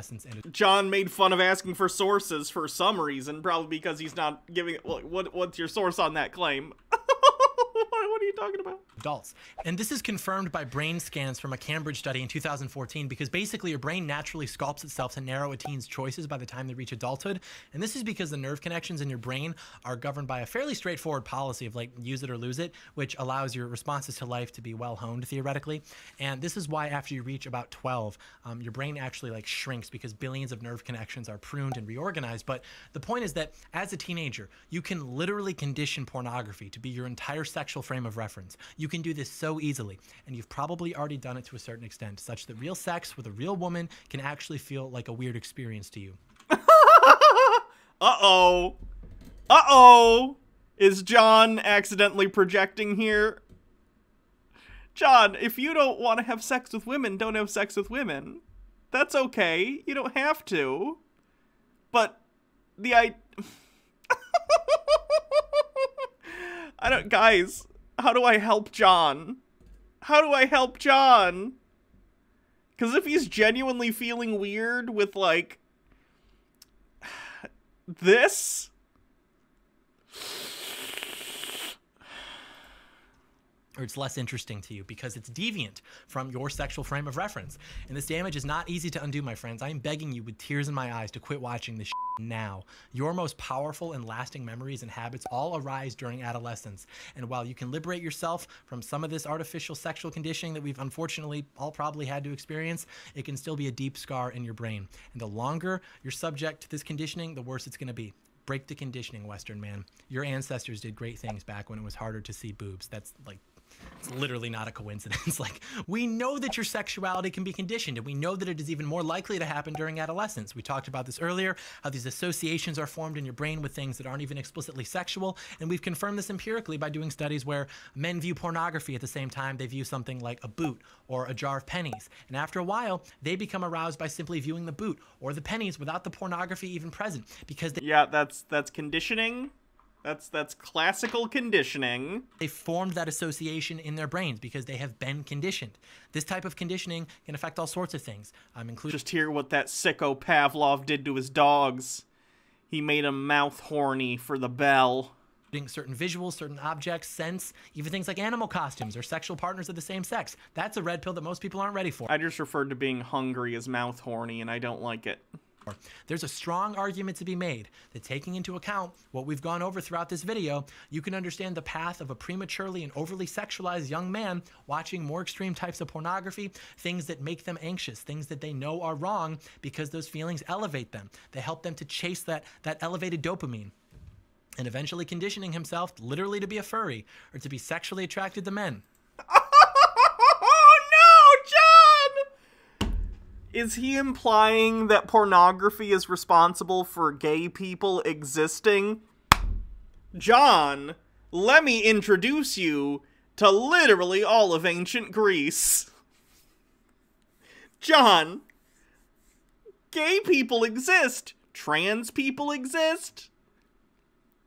John made fun of asking for sources for some reason, probably because he's not giving it. What's your source on that claim? What are you you talking about? Adults. And this is confirmed by brain scans from a Cambridge study in 2014, because basically your brain naturally sculpts itself to narrow a teen's choices by the time they reach adulthood. And this is because the nerve connections in your brain are governed by a fairly straightforward policy of like use it or lose it, which allows your responses to life to be well honed theoretically. And this is why after you reach about 12, your brain actually like shrinks because billions of nerve connections are pruned and reorganized. But the point is that as a teenager, you can literally condition pornography to be your entire sexual frame of reference. You can do this so easily, and you've probably already done it to a certain extent, such that real sex with a real woman can actually feel like a weird experience to you. Uh-oh. Uh-oh. Is John accidentally projecting here? John, if you don't want to have sex with women, don't have sex with women. That's okay. You don't have to. But the I don't, guys, how do I help John? How do I help John? Because if he's genuinely feeling weird with, like, this? Or it's less interesting to you because it's deviant from your sexual frame of reference. And this damage is not easy to undo, my friends. I am begging you with tears in my eyes to quit watching this now. Your most powerful and lasting memories and habits all arise during adolescence. And while you can liberate yourself from some of this artificial sexual conditioning that we've unfortunately all probably had to experience, it can still be a deep scar in your brain. And the longer you're subject to this conditioning, the worse it's going to be. Break the conditioning, Western man. Your ancestors did great things back when it was harder to see boobs. That's like, it's literally not a coincidence. Like, we know that your sexuality can be conditioned, and we know that it is even more likely to happen during adolescence. We talked about this earlier, how these associations are formed in your brain with things that aren't even explicitly sexual. And we've confirmed this empirically by doing studies where men view pornography at the same time they view something like a boot or a jar of pennies. And after a while, they become aroused by simply viewing the boot or the pennies without the pornography even present, because they— yeah, that's conditioning. That's classical conditioning. They formed that association in their brains because they have been conditioned. This type of conditioning can affect all sorts of things, including— just hear what that sicko Pavlov did to his dogs. He made them mouth horny for the bell. Certain visuals, certain objects, scents, even things like animal costumes or sexual partners of the same sex. That's a red pill that most people aren't ready for. I just referred to being hungry as mouth horny, and I don't like it. There's a strong argument to be made that taking into account what we've gone over throughout this video, you can understand the path of a prematurely and overly sexualized young man watching more extreme types of pornography, things that make them anxious, things that they know are wrong, because those feelings elevate them. They help them to chase that elevated dopamine, and eventually conditioning himself literally to be a furry or to be sexually attracted to men. Is he implying that pornography is responsible for gay people existing? John, let me introduce you to literally all of ancient Greece. John, gay people exist. Trans people exist.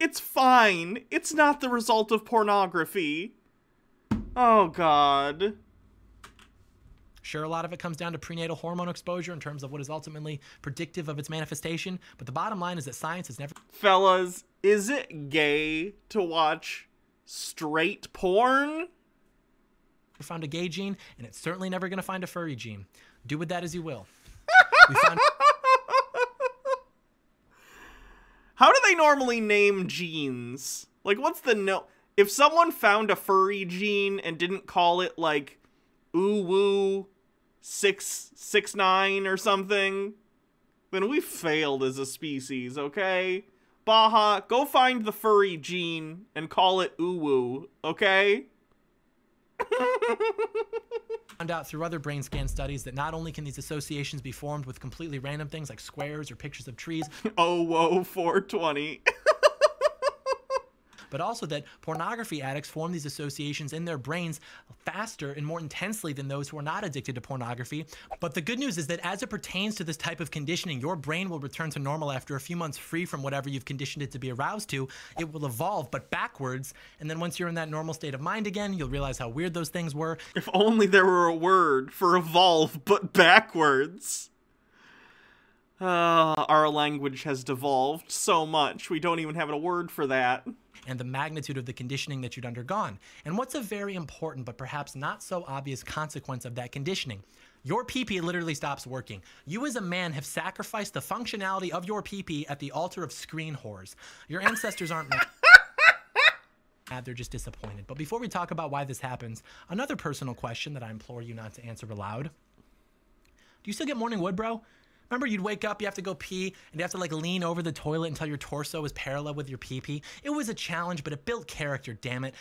It's fine. It's not the result of pornography. Oh, God. Sure, a lot of it comes down to prenatal hormone exposure in terms of what is ultimately predictive of its manifestation, but the bottom line is that science has never— fellas, is it gay to watch straight porn? We found a gay gene, and it's certainly never going to find a furry gene. Do with that as you will. We found— how do they normally name genes? Like, what's the— no, if someone found a furry gene and didn't call it, like, ooh woo 669 or something, then we failed as a species, okay? Baja, go find the furry gene and call it ooh woo, okay? Found out through other brain scan studies that not only can these associations be formed with completely random things like squares or pictures of trees. Oh, whoa, 420. But also that pornography addicts form these associations in their brains faster and more intensely than those who are not addicted to pornography. But the good news is that as it pertains to this type of conditioning, your brain will return to normal after a few months free from whatever you've conditioned it to be aroused to. It will evolve, but backwards. And then once you're in that normal state of mind again, you'll realize how weird those things were. If only there were a word for evolve, but backwards. Our language has devolved so much, we don't even have a word for that. And the magnitude of the conditioning that you'd undergone. And what's a very important but perhaps not so obvious consequence of that conditioning? Your PP literally stops working. You as a man have sacrificed the functionality of your PP at the altar of screen whores. Your ancestors aren't mad, they're just disappointed. But before we talk about why this happens, another personal question that I implore you not to answer aloud. Do you still get morning wood, bro? Remember, you'd wake up, you have to go pee, and you have to like lean over the toilet until your torso is parallel with your pee-pee. It was a challenge, but it built character, damn it.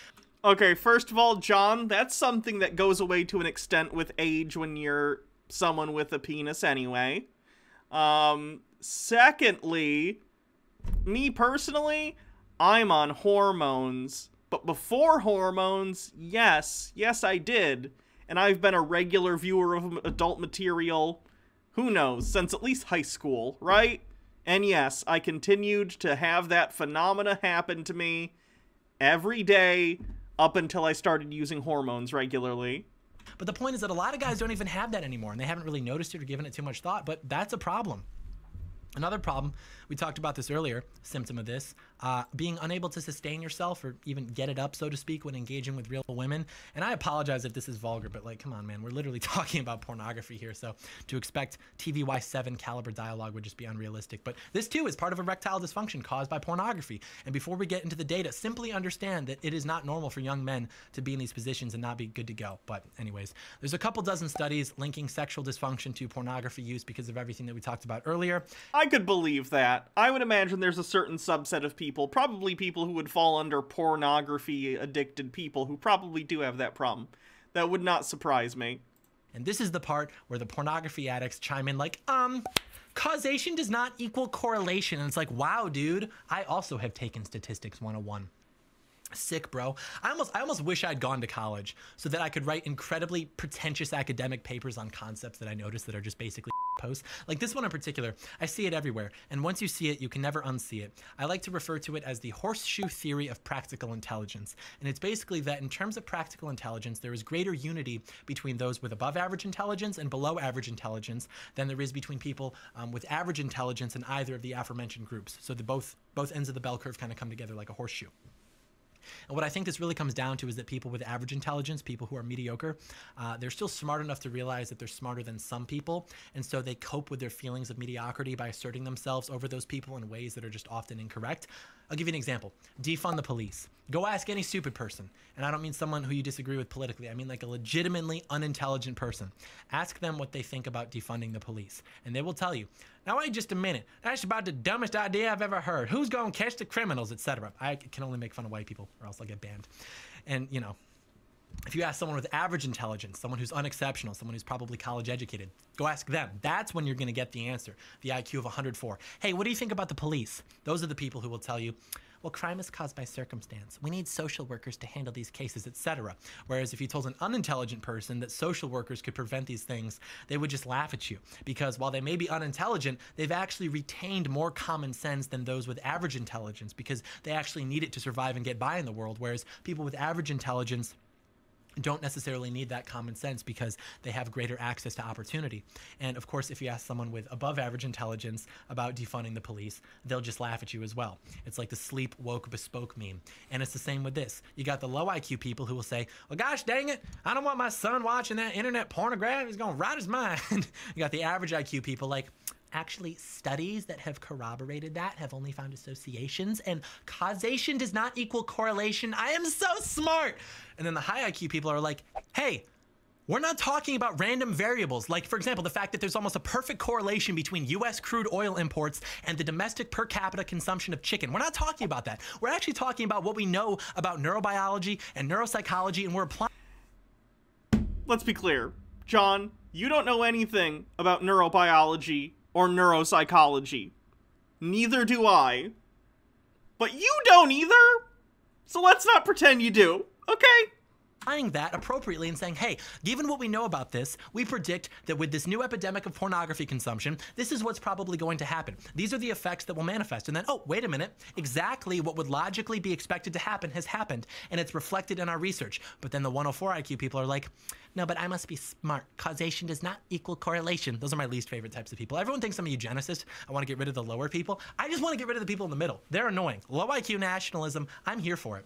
Okay, first of all, John, that's something that goes away to an extent with age when you're someone with a penis anyway. Secondly, me personally, I'm on hormones. But before hormones, yes, I did. And I've been a regular viewer of adult material, who knows, since at least high school, right? And yes, I continued to have that phenomena happen to me every day up until I started using hormones regularly. But the point is that a lot of guys don't even have that anymore, and they haven't really noticed it or given it too much thought, but that's a problem. Another problem, we talked about this earlier, symptom of this, being unable to sustain yourself or even get it up, so to speak, when engaging with real women. And I apologize if this is vulgar, but like, come on, man, we're literally talking about pornography here. So to expect TVY7 caliber dialogue would just be unrealistic. But this too is part of erectile dysfunction caused by pornography. And before we get into the data, simply understand that it is not normal for young men to be in these positions and not be good to go. But anyways, there's a couple dozen studies linking sexual dysfunction to pornography use because of everything that we talked about earlier. I could believe that. I would imagine there's a certain subset of people, probably people who would fall under pornography addicted people who probably do have that problem. That would not surprise me. And this is the part where the pornography addicts chime in like, causation does not equal correlation. And it's like, wow, dude, I also have taken statistics 101. Sick, bro. I almost wish I'd gone to college so that I could write incredibly pretentious academic papers on concepts that I noticed that are just basically posts. Like this one in particular, I see it everywhere. And once you see it, you can never unsee it. I like to refer to it as the horseshoe theory of practical intelligence. And it's basically that in terms of practical intelligence, there is greater unity between those with above average intelligence and below average intelligence than there is between people with average intelligence in either of the aforementioned groups. So the both ends of the bell curve kind of come together like a horseshoe. And what I think this really comes down to is that people with average intelligence, people who are mediocre, they're still smart enough to realize that they're smarter than some people. And so they cope with their feelings of mediocrity by asserting themselves over those people in ways that are just often incorrect. I'll give you an example. Defund the police. Go ask any stupid person. And I don't mean someone who you disagree with politically. I mean like a legitimately unintelligent person. Ask them what they think about defunding the police. And they will tell you, now wait just a minute. That's about the dumbest idea I've ever heard. Who's going to catch the criminals, etc. I can only make fun of white people or else I'll get banned. And you know, if you ask someone with average intelligence, someone who's unexceptional, someone who's probably college educated, go ask them. That's when you're going to get the answer. The IQ of 104. Hey, what do you think about the police? Those are the people who will tell you, well, crime is caused by circumstance. We need social workers to handle these cases, etc. Whereas if you told an unintelligent person that social workers could prevent these things, they would just laugh at you because while they may be unintelligent, they've actually retained more common sense than those with average intelligence because they actually need it to survive and get by in the world. Whereas people with average intelligence don't necessarily need that common sense because they have greater access to opportunity. And of course, if you ask someone with above average intelligence about defunding the police, they'll just laugh at you as well. It's like the sleep woke bespoke meme. And it's the same with this. You got the low IQ people who will say, well, gosh, dang it, I don't want my son watching that internet pornography. He's gonna rot his mind. You got the average IQ people like, actually, studies that have corroborated that have only found associations, and causation does not equal correlation. I am so smart. And then the high IQ people are like, hey, we're not talking about random variables. Like, for example, the fact that there's almost a perfect correlation between U.S. crude oil imports and the domestic per capita consumption of chicken. We're not talking about that. We're actually talking about what we know about neurobiology and neuropsychology, and we're applying. Let's be clear, John, you don't know anything about neurobiology or neuropsychology. Neither do I. But you don't either, so let's not pretend you do, okay? applying that appropriately and saying, hey, given what we know about this, we predict that with this new epidemic of pornography consumption, this is what's probably going to happen. These are the effects that will manifest. And then, oh, wait a minute, exactly what would logically be expected to happen has happened, and it's reflected in our research. But then the 104 IQ people are like, no, but I must be smart. Causation does not equal correlation. Those are my least favorite types of people. Everyone thinks I'm a eugenicist. I want to get rid of the lower people. I just want to get rid of the people in the middle. They're annoying. Low IQ nationalism, I'm here for it.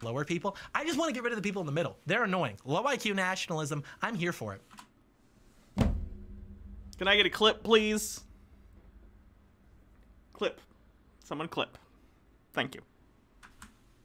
Lower people. I just want to get rid of the people in the middle. They're annoying. Low IQ nationalism. I'm here for it. Can I get a clip, please? Clip. Someone clip. Thank you.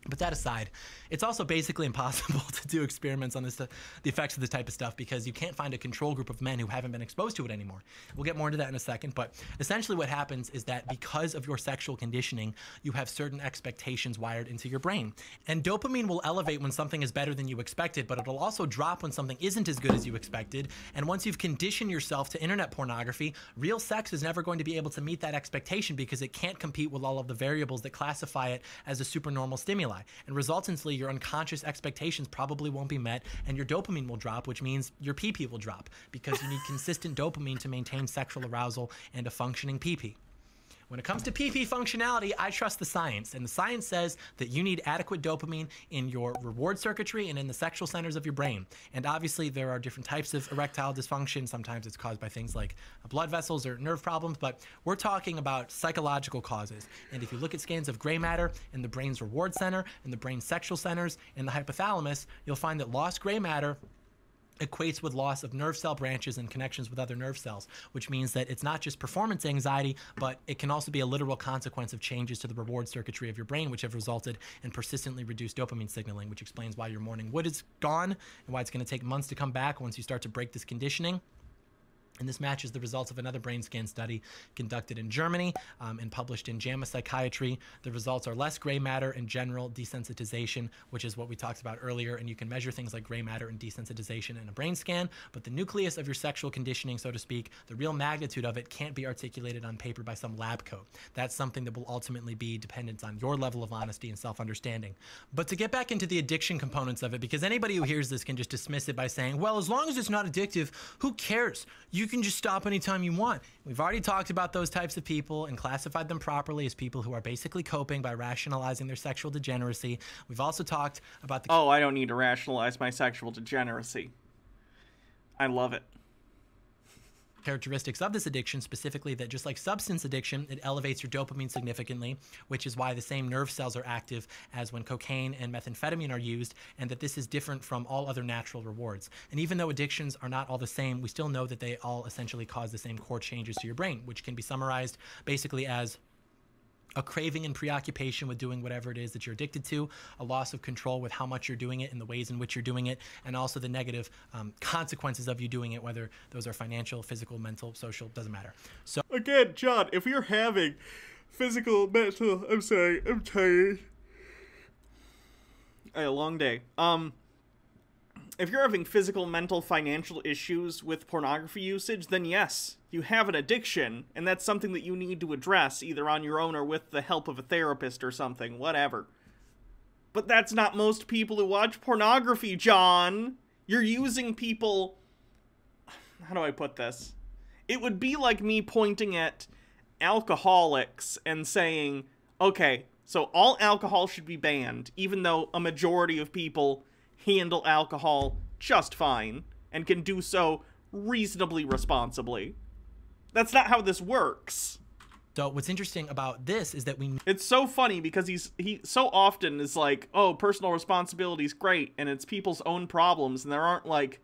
But that aside, it's also basically impossible to do experiments on this, the effects of this type of stuff, because you can't find a control group of men who haven't been exposed to it anymore. We'll get more into that in a second, but essentially what happens is that because of your sexual conditioning, you have certain expectations wired into your brain. And dopamine will elevate when something is better than you expected, but it'll also drop when something isn't as good as you expected. And once you've conditioned yourself to internet pornography, real sex is never going to be able to meet that expectation because it can't compete with all of the variables that classify it as a supernormal stimulus. And resultantly, your unconscious expectations probably won't be met, and your dopamine will drop, which means your PP will drop, because you need consistent dopamine to maintain sexual arousal and a functioning PP. When it comes to PP functionality, I trust the science, and the science says that you need adequate dopamine in your reward circuitry and in the sexual centers of your brain. And obviously, there are different types of erectile dysfunction. Sometimes it's caused by things like blood vessels or nerve problems, but we're talking about psychological causes. And if you look at scans of gray matter in the brain's reward center, in the brain's sexual centers, in the hypothalamus, you'll find that lost gray matter equates with loss of nerve cell branches and connections with other nerve cells, which means that it's not just performance anxiety, but it can also be a literal consequence of changes to the reward circuitry of your brain, which have resulted in persistently reduced dopamine signaling, which explains why your morning wood is gone and why it's going to take months to come back once you start to break this conditioning. And this matches the results of another brain scan study conducted in Germany and published in JAMA Psychiatry. The results are less gray matter and general desensitization, which is what we talked about earlier. And you can measure things like gray matter and desensitization in a brain scan. But the nucleus of your sexual conditioning, so to speak, the real magnitude of it can't be articulated on paper by some lab coat. That's something that will ultimately be dependent on your level of honesty and self-understanding. But to get back into the addiction components of it, because anybody who hears this can just dismiss it by saying, well, as long as it's not addictive, who cares? You can just stop anytime you want. We've already talked about those types of people and classified them properly as people who are basically coping by rationalizing their sexual degeneracy. We've also talked about the— oh, I don't need to rationalize my sexual degeneracy. I love it. Characteristics of this addiction, specifically that just like substance addiction, it elevates your dopamine significantly, which is why the same nerve cells are active as when cocaine and methamphetamine are used, and that this is different from all other natural rewards. And even though addictions are not all the same, we still know that they all essentially cause the same core changes to your brain, which can be summarized basically as a craving and preoccupation with doing whatever it is that you're addicted to, a loss of control with how much you're doing it and the ways in which you're doing it, and also the negative consequences of you doing it, whether those are financial, physical, mental, social, doesn't matter. So again, John, if you're having physical, mental, I'm sorry, I'm tired. A long day. If you're having physical, mental, financial issues with pornography usage, then yes, you have an addiction, and that's something that you need to address either on your own or with the help of a therapist or something, whatever. But that's not most people who watch pornography, John. You're using people... how do I put this? It would be like me pointing at alcoholics and saying, okay, so all alcohol should be banned, even though a majority of people handle alcohol just fine and can do so reasonably responsibly. That's not how this works. So what's interesting about this is that we— it's so funny because he so often is like, oh, personal responsibility is great and it's people's own problems, and there aren't, like,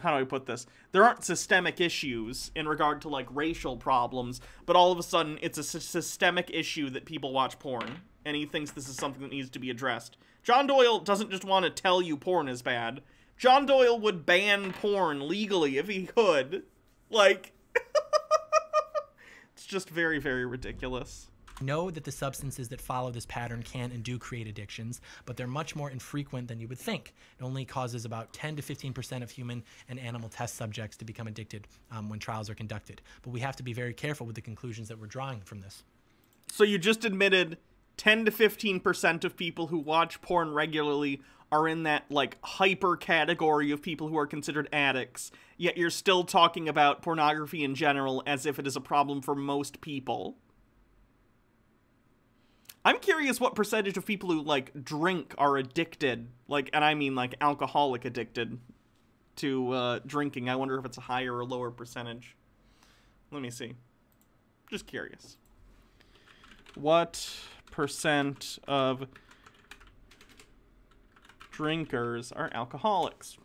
how do I put this? There aren't systemic issues in regard to, like, racial problems, but all of a sudden it's a systemic issue that people watch porn, and he thinks this is something that needs to be addressed. John Doyle doesn't just want to tell you porn is bad. John Doyle would ban porn legally if he could. Like, it's just very, very ridiculous. Know that the substances that follow this pattern can and do create addictions, but they're much more infrequent than you would think. It only causes about 10 to 15% of human and animal test subjects to become addicted when trials are conducted. But we have to be very careful with the conclusions that we're drawing from this. So you just admitted 10 to 15% of people who watch porn regularly are in that, like, hyper category of people who are considered addicts, yet you're still talking about pornography in general as if it is a problem for most people. I'm curious what percentage of people who, like, drink are addicted, like, and I mean, like, alcoholic addicted to drinking. I wonder if it's a higher or lower percentage. Let me see. Just curious. What percent of drinkers are alcoholics?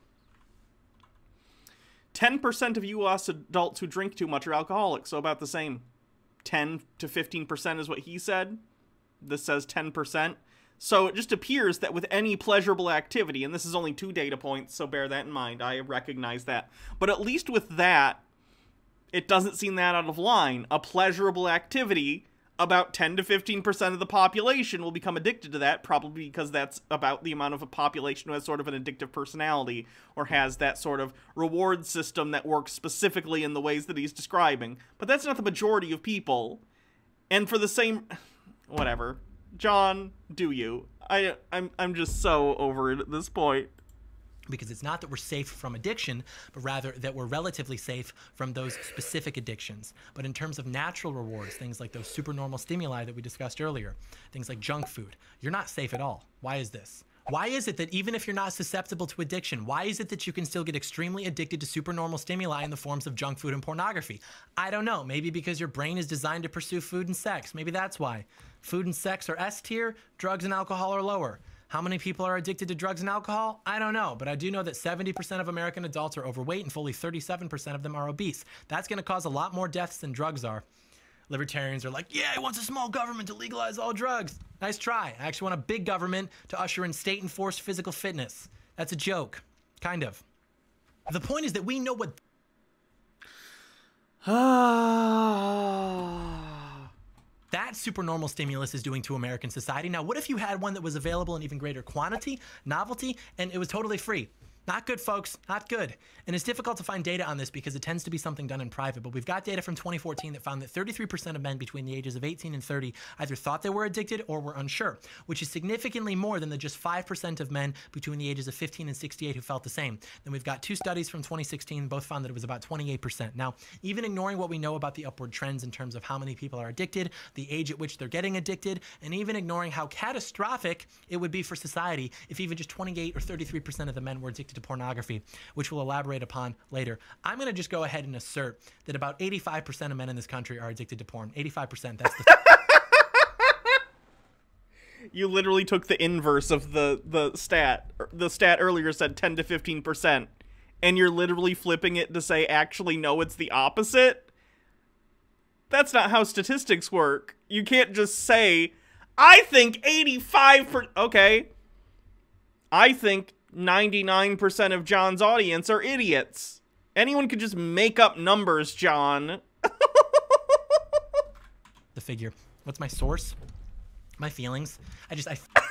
10% of U.S. adults who drink too much are alcoholics, so about the same. 10 to 15% is what he said. This says 10%. So it just appears that with any pleasurable activity, and this is only 2 data points, so bear that in mind. I recognize that. But at least with that, it doesn't seem that out of line. A pleasurable activity, about 10 to 15% of the population will become addicted to that, probably because that's about the amount of a population who has sort of an addictive personality or has that sort of reward system that works specifically in the ways that he's describing. But that's not the majority of people. And for the same... Whatever. John, do you? I'm just so over it at this point. Because it's not that we're safe from addiction, but rather that we're relatively safe from those specific addictions. But in terms of natural rewards, things like those supernormal stimuli that we discussed earlier, things like junk food, you're not safe at all. Why is this? Why is it that even if you're not susceptible to addiction, why is it that you can still get extremely addicted to supernormal stimuli in the forms of junk food and pornography? I don't know. Maybe because your brain is designed to pursue food and sex. Maybe that's why. Food and sex are S tier, drugs and alcohol are lower. How many people are addicted to drugs and alcohol? I don't know, but I do know that 70% of American adults are overweight and fully 37% of them are obese. That's going to cause a lot more deaths than drugs are. Libertarians are like, yeah, he wants a small government to legalize all drugs. Nice try. I actually want a big government to usher in state-enforced physical fitness. That's a joke. Kind of. The point is that we know what... that supernormal stimulus is doing to American society. Now, what if you had one that was available in even greater quantity, novelty, and it was totally free? Not good, folks. Not good. And it's difficult to find data on this because it tends to be something done in private, but we've got data from 2014 that found that 33% of men between the ages of 18 and 30 either thought they were addicted or were unsure, which is significantly more than the just 5% of men between the ages of 15 and 68 who felt the same. Then we've got 2 studies from 2016, both found that it was about 28%. Now, even ignoring what we know about the upward trends in terms of how many people are addicted, the age at which they're getting addicted, and even ignoring how catastrophic it would be for society if even just 28 or 33% of the men were addicted to pornography, which we'll elaborate upon later. I'm going to just go ahead and assert that about 85% of men in this country are addicted to porn. 85%, that's the... You literally took the inverse of the stat. The stat earlier said 10 to 15%, and you're literally flipping it to say, actually, no, it's the opposite? That's not how statistics work. You can't just say, I think 85%... Okay. I think 99% of John's audience are idiots. Anyone could just make up numbers, John. The figure. What's my source? My feelings. I What?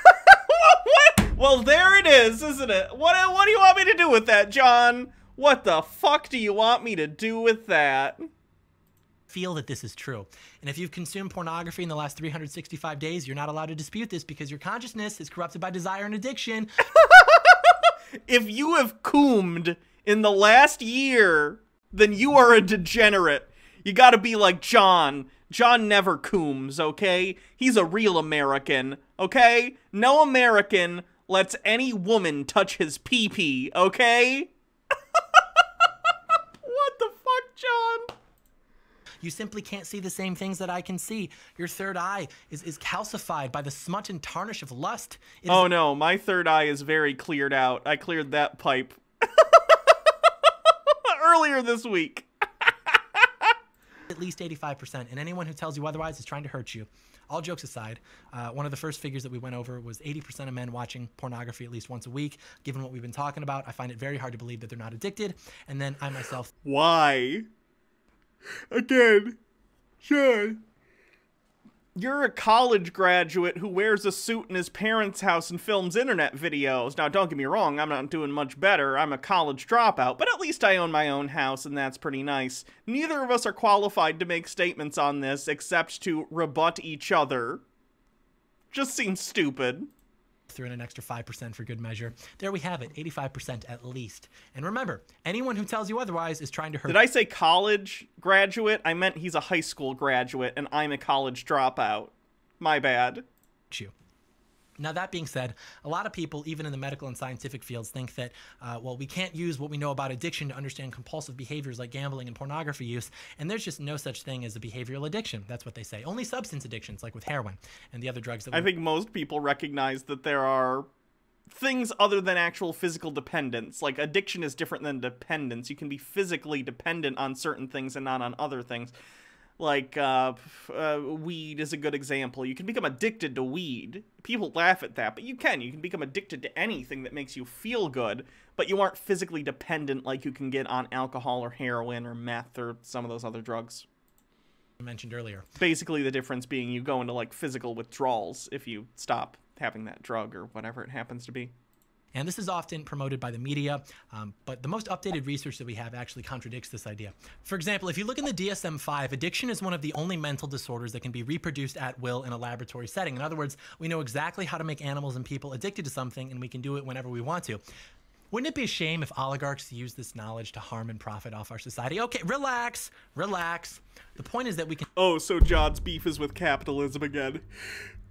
Well, there it is, isn't it? What do you want me to do with that, John? What the fuck do you want me to do with that? Feel that this is true. And if you've consumed pornography in the last 365 days, you're not allowed to dispute this because your consciousness is corrupted by desire and addiction. If you have coomed in the last year, then you are a degenerate. You gotta be like John. John never cooms, okay? He's a real American, okay? No American lets any woman touch his pee-pee, okay? What the fuck, John? You simply can't see the same things that I can see. Your third eye is calcified by the smut and tarnish of lust. Oh no, my third eye is very cleared out. I cleared that pipe earlier this week. At least 85%, and anyone who tells you otherwise is trying to hurt you. All jokes aside, one of the first figures that we went over was 80% of men watching pornography at least once a week. Given what we've been talking about, I find it very hard to believe that they're not addicted. And then I myself... Why? Again, John, You're a college graduate who wears a suit in his parents' house and films internet videos. Now, don't get me wrong, I'm not doing much better. I'm a college dropout, but at least I own my own house, and that's pretty nice. Neither of us are qualified to make statements on this, except to rebut each other. Just seems stupid. Threw in an extra 5% for good measure. There we have it, 85% at least. And remember, anyone who tells you otherwise is trying to hurt. Did I say college graduate? I meant he's a high school graduate and I'm a college dropout. My bad. You. Now, that being said, a lot of people, even in the medical and scientific fields, think that, well, we can't use what we know about addiction to understand compulsive behaviors like gambling and pornography use, and there's just no such thing as a behavioral addiction. That's what they say. Only substance addictions, like with heroin and the other drugs that we... I think most people recognize that there are things other than actual physical dependence. Like, addiction is different than dependence. You can be physically dependent on certain things and not on other things. Like, weed is a good example. You can become addicted to weed. People laugh at that, but you can. You can become addicted to anything that makes you feel good, but you aren't physically dependent like you can get on alcohol or heroin or meth or some of those other drugs I mentioned earlier. Basically, the difference being you go into, like, physical withdrawals if you stop having that drug or whatever it happens to be. And this is often promoted by the media, but the most updated research that we have actually contradicts this idea. For example, if you look in the DSM-5, addiction is one of the only mental disorders that can be reproduced at will in a laboratory setting. In other words, we know exactly how to make animals and people addicted to something, and we can do it whenever we want to. Wouldn't it be a shame if oligarchs used this knowledge to harm and profit off our society? Okay, relax, relax. The point is that we can... Oh, so John's beef is with capitalism again.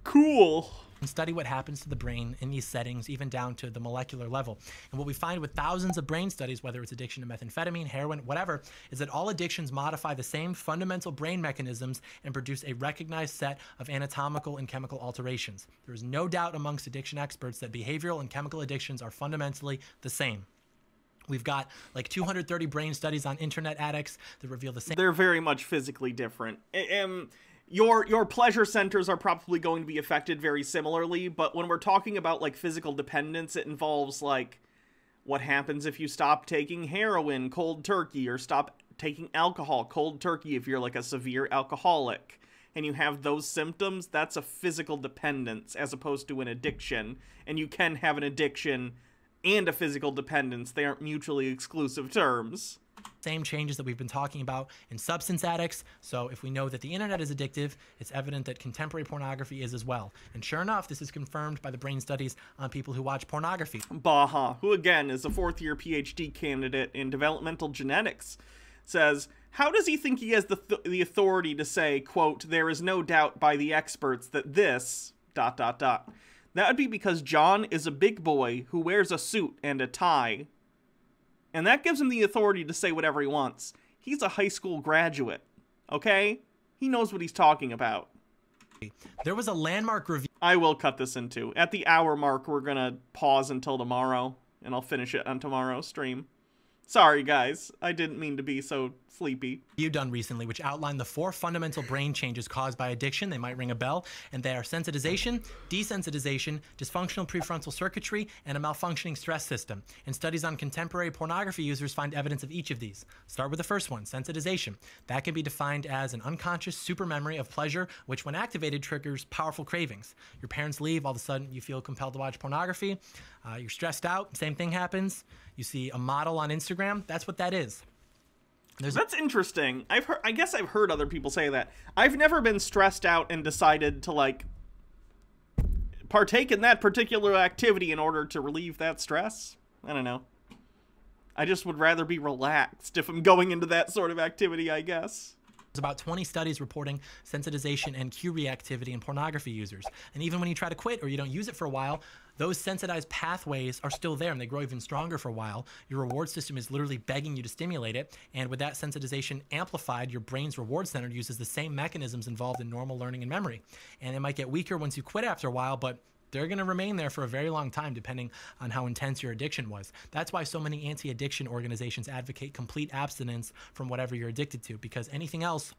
Cool. And study what happens to the brain in these settings, even down to the molecular level. And what we find with thousands of brain studies, whether it's addiction to methamphetamine, heroin, whatever, is that all addictions modify the same fundamental brain mechanisms and produce a recognized set of anatomical and chemical alterations. There is no doubt amongst addiction experts that behavioral and chemical addictions are fundamentally the same. We've got like 230 brain studies on internet addicts that reveal the same. They're very much physically different. Your pleasure centers are probably going to be affected very similarly, but when we're talking about, like, physical dependence, it involves, like, what happens if you stop taking heroin cold turkey or stop taking alcohol cold turkey if you're, like, a severe alcoholic and you have those symptoms. That's a physical dependence as opposed to an addiction, and you can have an addiction and a physical dependence. They aren't mutually exclusive terms. Same changes that we've been talking about in substance addicts. So if we know that the internet is addictive, it's evident that contemporary pornography is as well. And sure enough, this is confirmed by the brain studies on people who watch pornography. Baha, who again is a fourth-year PhD candidate in developmental genetics, says, how does he think he has the authority to say, quote, there is no doubt by the experts that this, ... That would be because John is a big boy who wears a suit and a tie. And that gives him the authority to say whatever he wants. He's a high school graduate, okay? He knows what he's talking about. There was a landmark review. I will cut this in two. At the hour mark, we're gonna pause until tomorrow, and I'll finish it on tomorrow's stream. Sorry, guys. I didn't mean to be so sleepy. You done recently, which outlined the four fundamental brain changes caused by addiction. They might ring a bell, and they are sensitization, desensitization, dysfunctional prefrontal circuitry, and a malfunctioning stress system. And studies on contemporary pornography users find evidence of each of these. Start with the first one, sensitization. That can be defined as an unconscious supermemory of pleasure, which when activated triggers powerful cravings. Your parents leave, all of a sudden you feel compelled to watch pornography. You're stressed out, same thing happens. You see a model on Instagram. That's what that is. That's interesting. I guess I've heard other people say that. I've never been stressed out and decided to, like, partake in that particular activity in order to relieve that stress. I don't know. I just would rather be relaxed if I'm going into that sort of activity, I guess. There's about 20 studies reporting sensitization and cue reactivity in pornography users. And even when you try to quit or you don't use it for a while, those sensitized pathways are still there and they grow even stronger for a while. Your reward system is literally begging you to stimulate it. And with that sensitization amplified, your brain's reward center uses the same mechanisms involved in normal learning and memory. And it might get weaker once you quit after a while, but they're going to remain there for a very long time, depending on how intense your addiction was. That's why so many anti-addiction organizations advocate complete abstinence from whatever you're addicted to, because anything else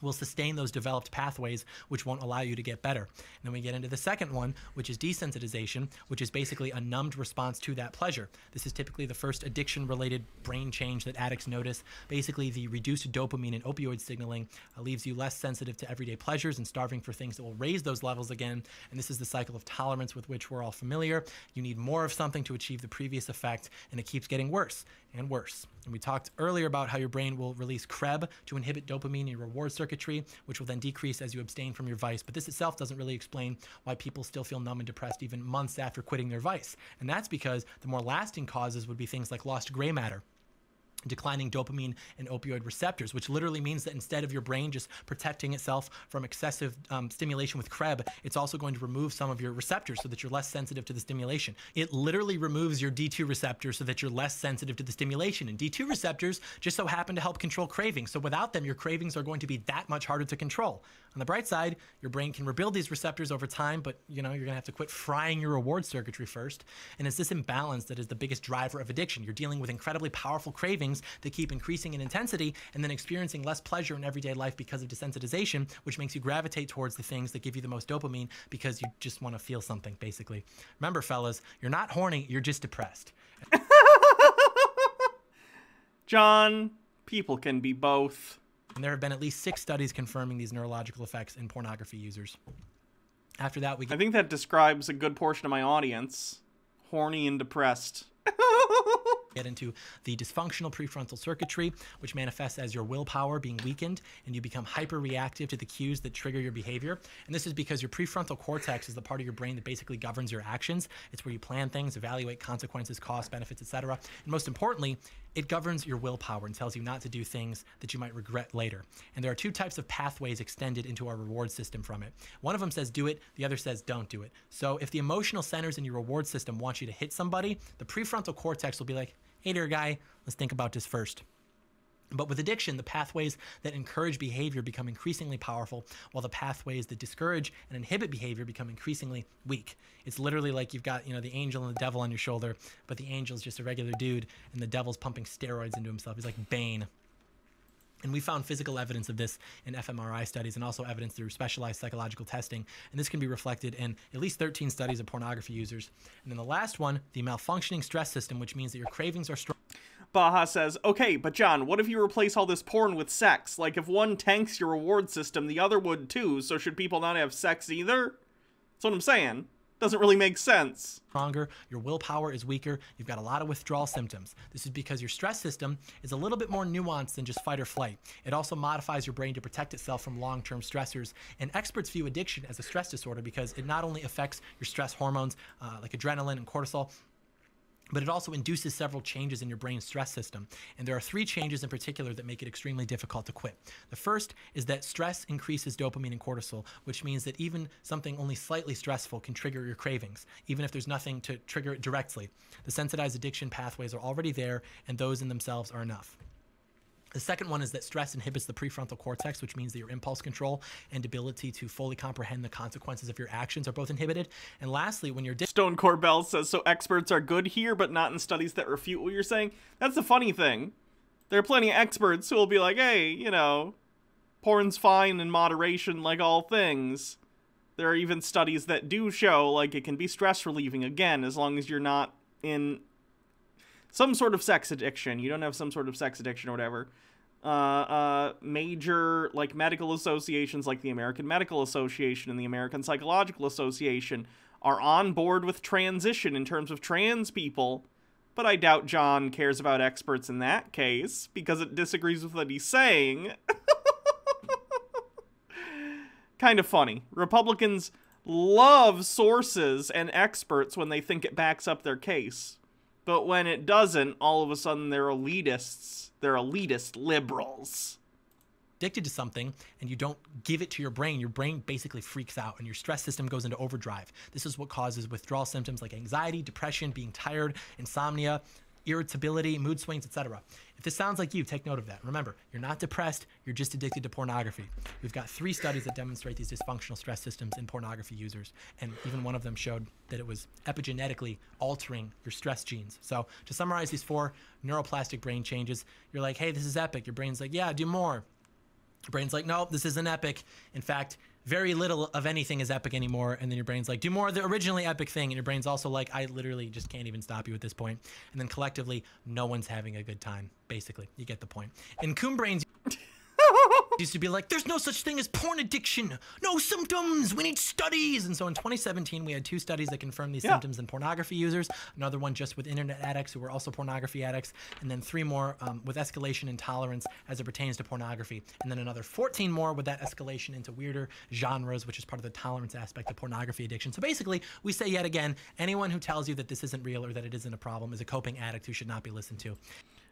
will sustain those developed pathways, which won't allow you to get better. And then we get into the second one, which is desensitization, which is basically a numbed response to that pleasure. This is typically the first addiction-related brain change that addicts notice. Basically, the reduced dopamine and opioid signaling leaves you less sensitive to everyday pleasures and starving for things that will raise those levels again. And this is the cycle of tolerance with which we're all familiar. You need more of something to achieve the previous effect, and it keeps getting worse and worse. And we talked earlier about how your brain will release Krebs to inhibit dopamine in your reward circuitry, which will then decrease as you abstain from your vice. But this itself doesn't really explain why people still feel numb and depressed even months after quitting their vice. And that's because the more lasting causes would be things like lost gray matter, declining dopamine and opioid receptors, which literally means that instead of your brain just protecting itself from excessive stimulation with Krebs, it's also going to remove some of your receptors so that you're less sensitive to the stimulation. It literally removes your D2 receptors so that you're less sensitive to the stimulation. And D2 receptors just so happen to help control cravings. So without them, your cravings are going to be that much harder to control. On the bright side, your brain can rebuild these receptors over time, but you know, you're gonna have to quit frying your reward circuitry first. And it's this imbalance that is the biggest driver of addiction. You're dealing with incredibly powerful cravings that keep increasing in intensity and then experiencing less pleasure in everyday life because of desensitization, which makes you gravitate towards the things that give you the most dopamine because you just want to feel something, basically. Remember, fellas, you're not horny, you're just depressed. John, people can be both. And there have been at least 6 studies confirming these neurological effects in pornography users. After that, we get... I think that describes a good portion of my audience. Horny and depressed. Get into the dysfunctional prefrontal circuitry, which manifests as your willpower being weakened, and you become hyper-reactive to the cues that trigger your behavior. And this is because your prefrontal cortex is the part of your brain that basically governs your actions. It's where you plan things, evaluate consequences, costs, benefits, etc. And most importantly, it governs your willpower and tells you not to do things that you might regret later. And there are 2 types of pathways extended into our reward system from it. One of them says do it, the other says don't do it. So if the emotional centers in your reward system want you to hit somebody, the prefrontal cortex will be like, hey there guy, let's think about this first. But with addiction, the pathways that encourage behavior become increasingly powerful, while the pathways that discourage and inhibit behavior become increasingly weak. It's literally like you've got, you know, the angel and the devil on your shoulder, but the angel's just a regular dude, and the devil's pumping steroids into himself. He's like Bane. And we found physical evidence of this in fMRI studies and also evidence through specialized psychological testing. And this can be reflected in at least 13 studies of pornography users. And then the last one, the malfunctioning stress system, which means that your cravings are strong. Baha says, okay, but John, what if you replace all this porn with sex? Like, if one tanks your reward system, the other would too, so should people not have sex either? That's what I'm saying. Doesn't really make sense. Stronger, your willpower is weaker, you've got a lot of withdrawal symptoms. This is because your stress system is a little bit more nuanced than just fight or flight. It also modifies your brain to protect itself from long-term stressors. And experts view addiction as a stress disorder because it not only affects your stress hormones like adrenaline and cortisol, but it also induces several changes in your brain's stress system. And there are 3 changes in particular that make it extremely difficult to quit. The first is that stress increases dopamine and cortisol, which means that even something only slightly stressful can trigger your cravings, even if there's nothing to trigger it directly. The sensitized addiction pathways are already there, and those in themselves are enough. The second one is that stress inhibits the prefrontal cortex, which means that your impulse control and ability to fully comprehend the consequences of your actions are both inhibited. And lastly, when you're... Stone Corbell says, so experts are good here, but not in studies that refute what you're saying? That's the funny thing. There are plenty of experts who will be like, hey, you know, porn's fine in moderation like all things. There are even studies that do show, like, it can be stress relieving, again, as long as you're not in... some sort of sex addiction. You don't have some sort of sex addiction or whatever. Major, like, medical associations like the American Medical Association and the American Psychological Association are on board with transition in terms of trans people. But I doubt John cares about experts in that case because it disagrees with what he's saying. Kind of funny. Republicans love sources and experts when they think it backs up their case. But when it doesn't, all of a sudden they're elitists. They're elitist liberals. Addicted to something and you don't give it to your brain basically freaks out and your stress system goes into overdrive. This is what causes withdrawal symptoms like anxiety, depression, being tired, insomnia, irritability, mood swings, etc. If this sounds like you, take note of that. Remember, you're not depressed, you're just addicted to pornography. We've got 3 studies that demonstrate these dysfunctional stress systems in pornography users, and even one of them showed that it was epigenetically altering your stress genes. So to summarize these 4 neuroplastic brain changes, you're like, hey, this is epic. Your brain's like, yeah, do more. Your brain's like, no, this isn't epic. In fact, very little of anything is epic anymore. And then your brain's like, do more of the originally epic thing. And your brain's also like, I literally just can't even stop you at this point. And then collectively, no one's having a good time. Basically, you get the point. And coon brains used to be like, there's no such thing as porn addiction. No symptoms, we need studies. And so in 2017, we had 2 studies that confirmed these symptoms in pornography users. Another one just with internet addicts who were also pornography addicts. And then 3 more with escalation and tolerance as it pertains to pornography. And then another 14 more with that escalation into weirder genres, which is part of the tolerance aspect of pornography addiction. So basically, we say yet again, anyone who tells you that this isn't real or that it isn't a problem is a coping addict who should not be listened to.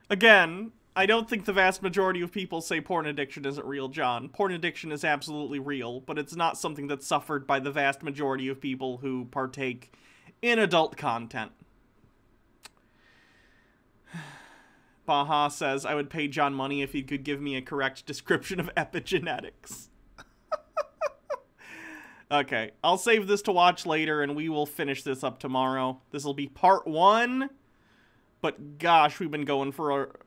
Again, I don't think the vast majority of people say porn addiction isn't real, John. Porn addiction is absolutely real, but it's not something that's suffered by the vast majority of people who partake in adult content. Baha says, I would pay John money if he could give me a correct description of epigenetics. Okay, I'll save this to watch later, and we will finish this up tomorrow. This will be part 1. But gosh, we've been going for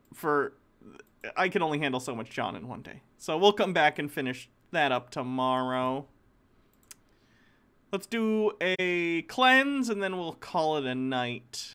I can only handle so much John in one day. So we'll come back and finish that up tomorrow. Let's do a cleanse and then we'll call it a night.